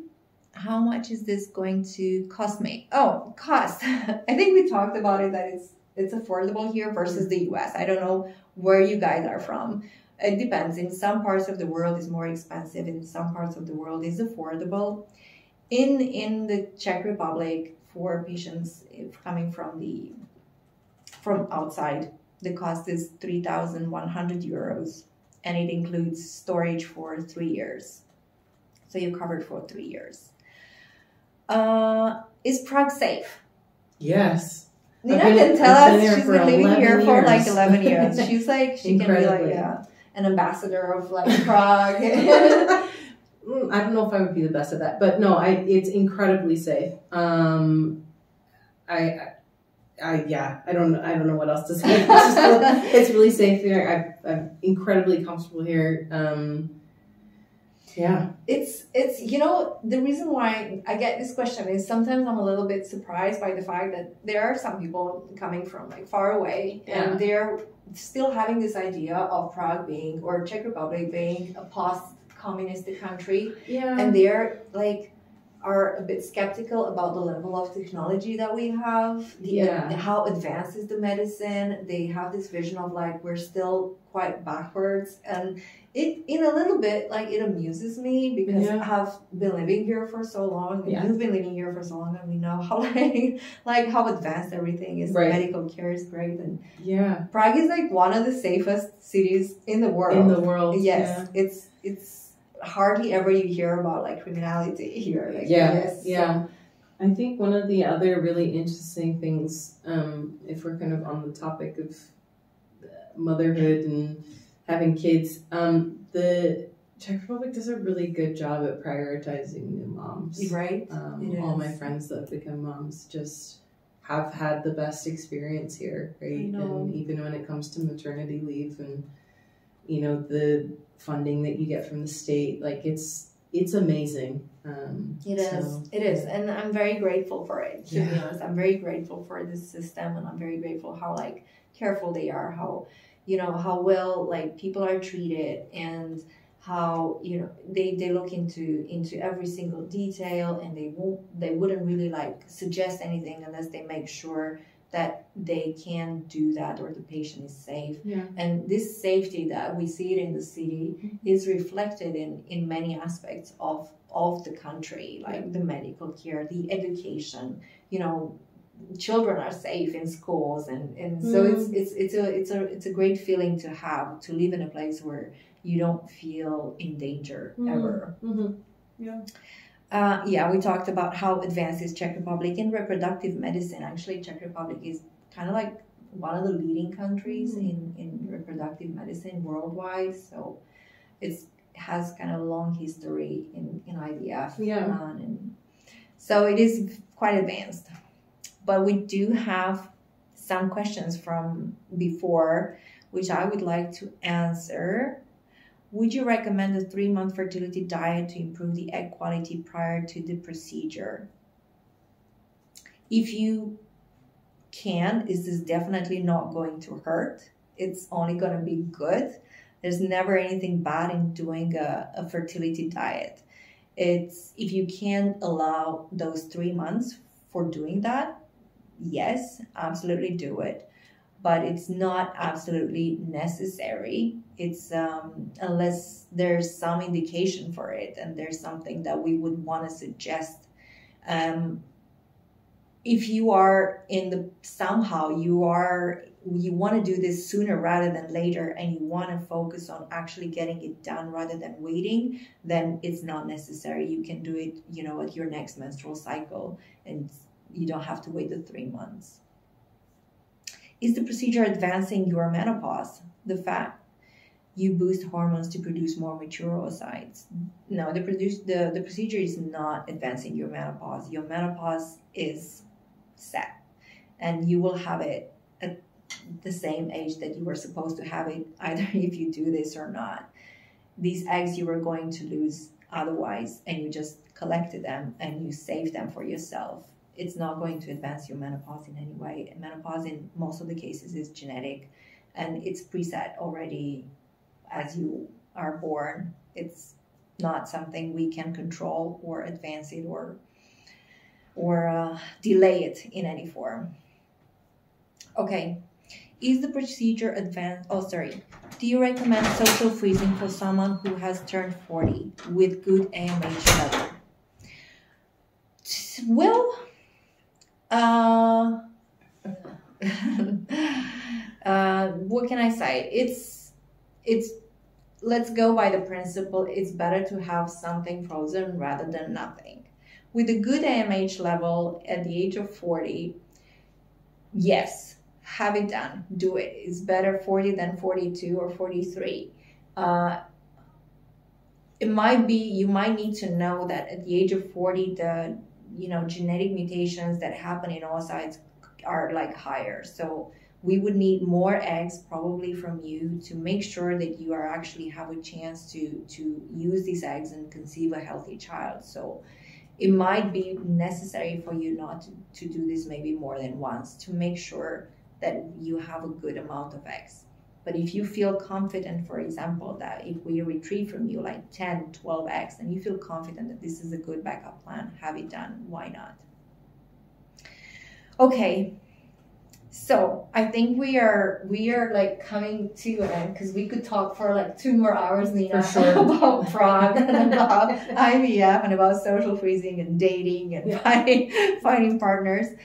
How much is this going to cost me? Oh, cost. I think we talked about it, that it's, it's affordable here versus the U S. I don't know where you guys are from. It depends. In some parts of the world is more expensive, in some parts of the world is affordable. In in the Czech Republic, for patients coming from the from outside, The cost is three thousand one hundred euros, and it includes storage for three years. So you're covered for three years. Uh, is Prague safe? Yes. Nina can tell us she's been living here for like eleven years. She's like, she can be like a, an ambassador of like Prague. I don't know if I would be the best at that, but no, I, it's incredibly safe. Um, I, I I, yeah, I don't, I don't know what else to say. It's, just, it's really safe here. I, I'm incredibly comfortable here. Um, yeah. It's, it's, you know, the reason why I get this question is sometimes I'm a little bit surprised by the fact that there are some people coming from like far away, yeah, and they're still having this idea of Prague being, or Czech Republic being, a post-communist country. Yeah. And they're like, are a bit skeptical about the level of technology that we have, the, yeah, uh, how advanced is the medicine. They have this vision of like, we're still quite backwards. And it, in a little bit, like it amuses me because, yeah, I've been living here for so long, and yeah, you've been living here for so long, and we know how like, like how advanced everything is. Right. Medical care is great. And yeah, Prague is like one of the safest cities in the world. In the world. Yes. Yeah. It's, it's, hardly ever you hear about like criminality here. Like, yeah, yes, yeah. So. I think one of the other really interesting things, um, if we're kind of on the topic of motherhood and having kids, um, the Czech Republic does a really good job at prioritizing new moms. Right. Um, all my friends that have become moms just have had the best experience here, right? I know. And even when it comes to maternity leave and, you know, the funding that you get from the state, like it's it's amazing. Um, it is, so, it is, and I'm very grateful for it. To yeah. be honest, I'm very grateful for this system, and I'm very grateful how like careful they are, how you know how well like people are treated, and how you know they they look into into every single detail, and they won't they wouldn't really like suggest anything unless they make sure that they can do that, or the patient is safe. Yeah. And this safety that we see it in the city, mm-hmm, is reflected in, in many aspects of, of the country, like the medical care, the education, you know, children are safe in schools. And, and so mm. it's, it's, it's, a, it's, a, it's a great feeling to have, to live in a place where you don't feel in danger, mm-hmm, ever. Mm-hmm. Yeah. Uh, yeah, we talked about how advanced is Czech Republic in reproductive medicine. Actually, Czech Republic is kind of like one of the leading countries, mm-hmm, in, in reproductive medicine worldwide. So it has kind of a long history in, in I V F. Yeah. And, and so it is quite advanced. But we do have some questions from before, which I would like to answer. Would you recommend a three-month fertility diet to improve the egg quality prior to the procedure? If you can, this is definitely not going to hurt. It's only going to be good. There's never anything bad in doing a, a fertility diet. It's, if you can allow those three months for doing that, yes, absolutely do it. But it's not absolutely necessary. It's um, unless there's some indication for it and there's something that we would want to suggest. Um, if you are in the, somehow you are, you want to do this sooner rather than later, and you want to focus on actually getting it done rather than waiting, then it's not necessary. You can do it, you know, at your next menstrual cycle, and you don't have to wait the three months. Is the procedure advancing your menopause? The fact you boost hormones to produce more mature oocytes. No, the, produce, the, the procedure is not advancing your menopause. Your menopause is set, and you will have it at the same age that you were supposed to have it, either if you do this or not. These eggs you were going to lose otherwise, and you just collected them and you save them for yourself. It's not going to advance your menopause in any way. And menopause in most of the cases is genetic, and it's preset already as you are born. It's not something we can control or advance it or, or uh, delay it in any form. Okay, is the procedure advanced? Oh, sorry. Do you recommend social freezing for someone who has turned forty with good A M H level? Well, Uh, uh, what can I say? It's, it's, let's go by the principle, it's better to have something frozen rather than nothing. With a good A M H level at the age of forty, yes, have it done, do it. It's better forty than forty-two or forty-three. Uh, it might be, you might need to know that at the age of forty, the, you know, genetic mutations that happen in oocytes are like higher. So we would need more eggs probably from you to make sure that you are actually have a chance to, to use these eggs and conceive a healthy child. So it might be necessary for you not to, to do this maybe more than once to make sure that you have a good amount of eggs. But if you feel confident, for example, that if we retrieve from you like ten, twelve eggs, and you feel confident that this is a good backup plan, have it done, why not? Okay, so I think we are we are like coming to an end, because we could talk for like two more hours, Nina, for sure. about Prague and about I V F and about social freezing and dating and yeah. finding, finding partners.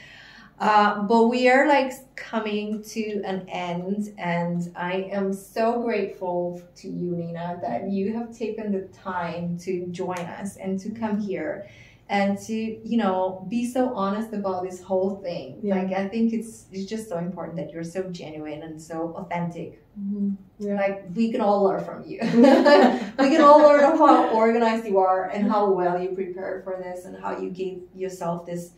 Uh, but we are like coming to an end, and I am so grateful to you, Nina, that you have taken the time to join us and to come here and to, you know, be so honest about this whole thing. Yeah. Like, I think it's, it's just so important that you're so genuine and so authentic. Mm-hmm. Yeah. Like, we can all learn from you. We can all learn of how organized you are and how well you prepared for this and how you gave yourself this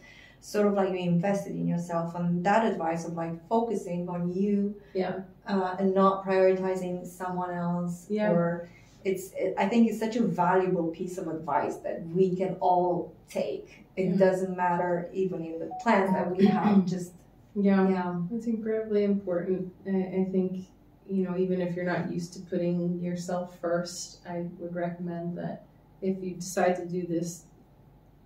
sort of like you invested in yourself, and that advice of like focusing on you, yeah, uh, and not prioritizing someone else. Yeah. Or it's, it, I think it's such a valuable piece of advice that we can all take. It yeah. doesn't matter even in the plans that we have. Just yeah, yeah, it's incredibly important. I, I think, you know, even if you're not used to putting yourself first, I would recommend that if you decide to do this,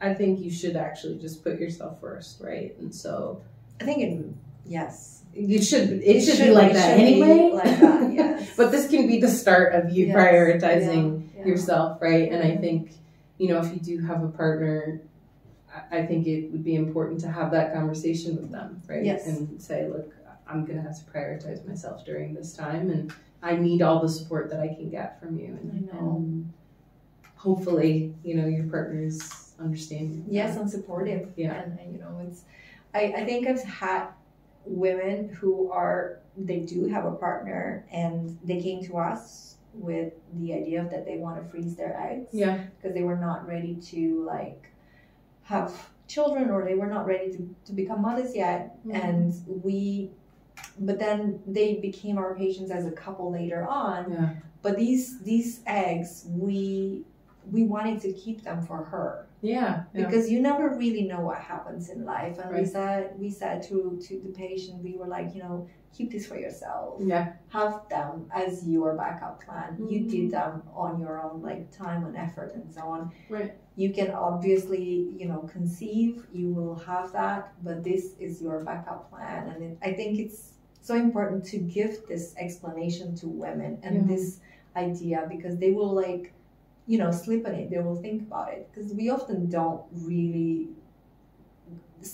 I think you should actually just put yourself first, right? And so I think it, yes, you should. It, it should, should be like that anyway. Like that, yes. But this can be the start of you yes. prioritizing yeah. Yeah. yourself, right? And I think, you know, if you do have a partner, I think it would be important to have that conversation with them, right? Yes. And say, look, I'm gonna have to prioritize myself during this time, and I need all the support that I can get from you. And I know. Um, hopefully, you know, your partner's understanding. Yes, and supportive. Yeah. And, and you know, it's, I, I think I've had women who are, they do have a partner and they came to us with the idea of that they want to freeze their eggs. Yeah. Because they were not ready to like have children, or they were not ready to, to become mothers yet. Mm-hmm. And we, but then they became our patients as a couple later on. Yeah. But these, these eggs, we, we wanted to keep them for her. Yeah, yeah. Because you never really know what happens in life. And right. we said, we said to, to the patient, we were like, you know, keep this for yourself. Yeah. Have them as your backup plan. Mm-hmm. You did them on your own, like time and effort and so on. Right. You can obviously, you know, conceive, you will have that, but this is your backup plan. And it, I think it's so important to give this explanation to women and mm-hmm. this idea, because they will like, you know, sleep on it, they will think about it. Because we often don't really,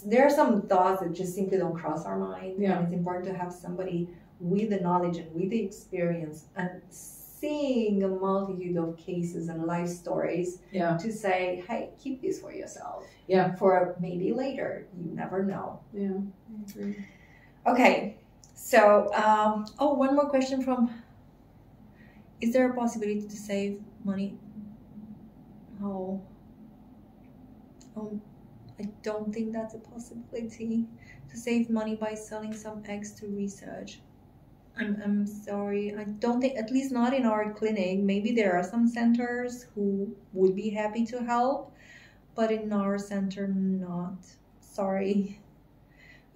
there are some thoughts that just simply don't cross our mind. Yeah. And it's important to have somebody with the knowledge and with the experience and seeing a multitude of cases and life stories yeah. to say, hey, keep this for yourself. Yeah. For maybe later, you never know. Yeah, I agree. Okay, so, um, oh, one more question from, is there a possibility to save money? Oh, um, I don't think that's a possibility to save money by selling some eggs to research. I'm, I'm sorry, I don't think, at least not in our clinic. Maybe there are some centers who would be happy to help, but in our center, not. Sorry.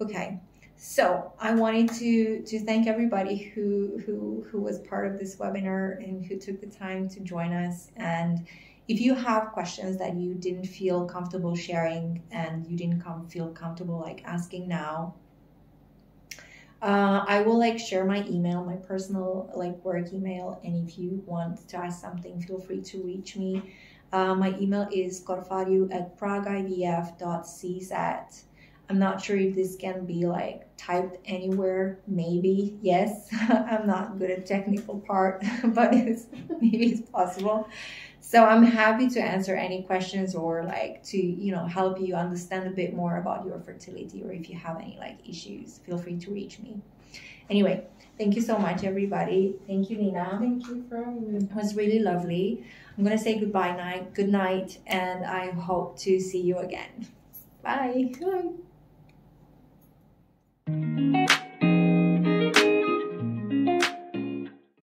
Okay, so I wanted to to thank everybody who who who was part of this webinar and who took the time to join us. And if you have questions that you didn't feel comfortable sharing and you didn't come feel comfortable like asking now, uh, I will like share my email, my personal like work email. And if you want to ask something, feel free to reach me. Uh, my email is corfariu at prague I V F dot C Z. I'm not sure if this can be like typed anywhere. Maybe, yes. I'm not good at technical part, but it's, maybe it's possible. So I'm happy to answer any questions or like to, you know, help you understand a bit more about your fertility, or if you have any like issues, feel free to reach me. Anyway, thank you so much, everybody. Thank you, Nina. Thank you for having me. It was really lovely. I'm going to say goodbye night, good night, and I hope to see you again. Bye. Bye.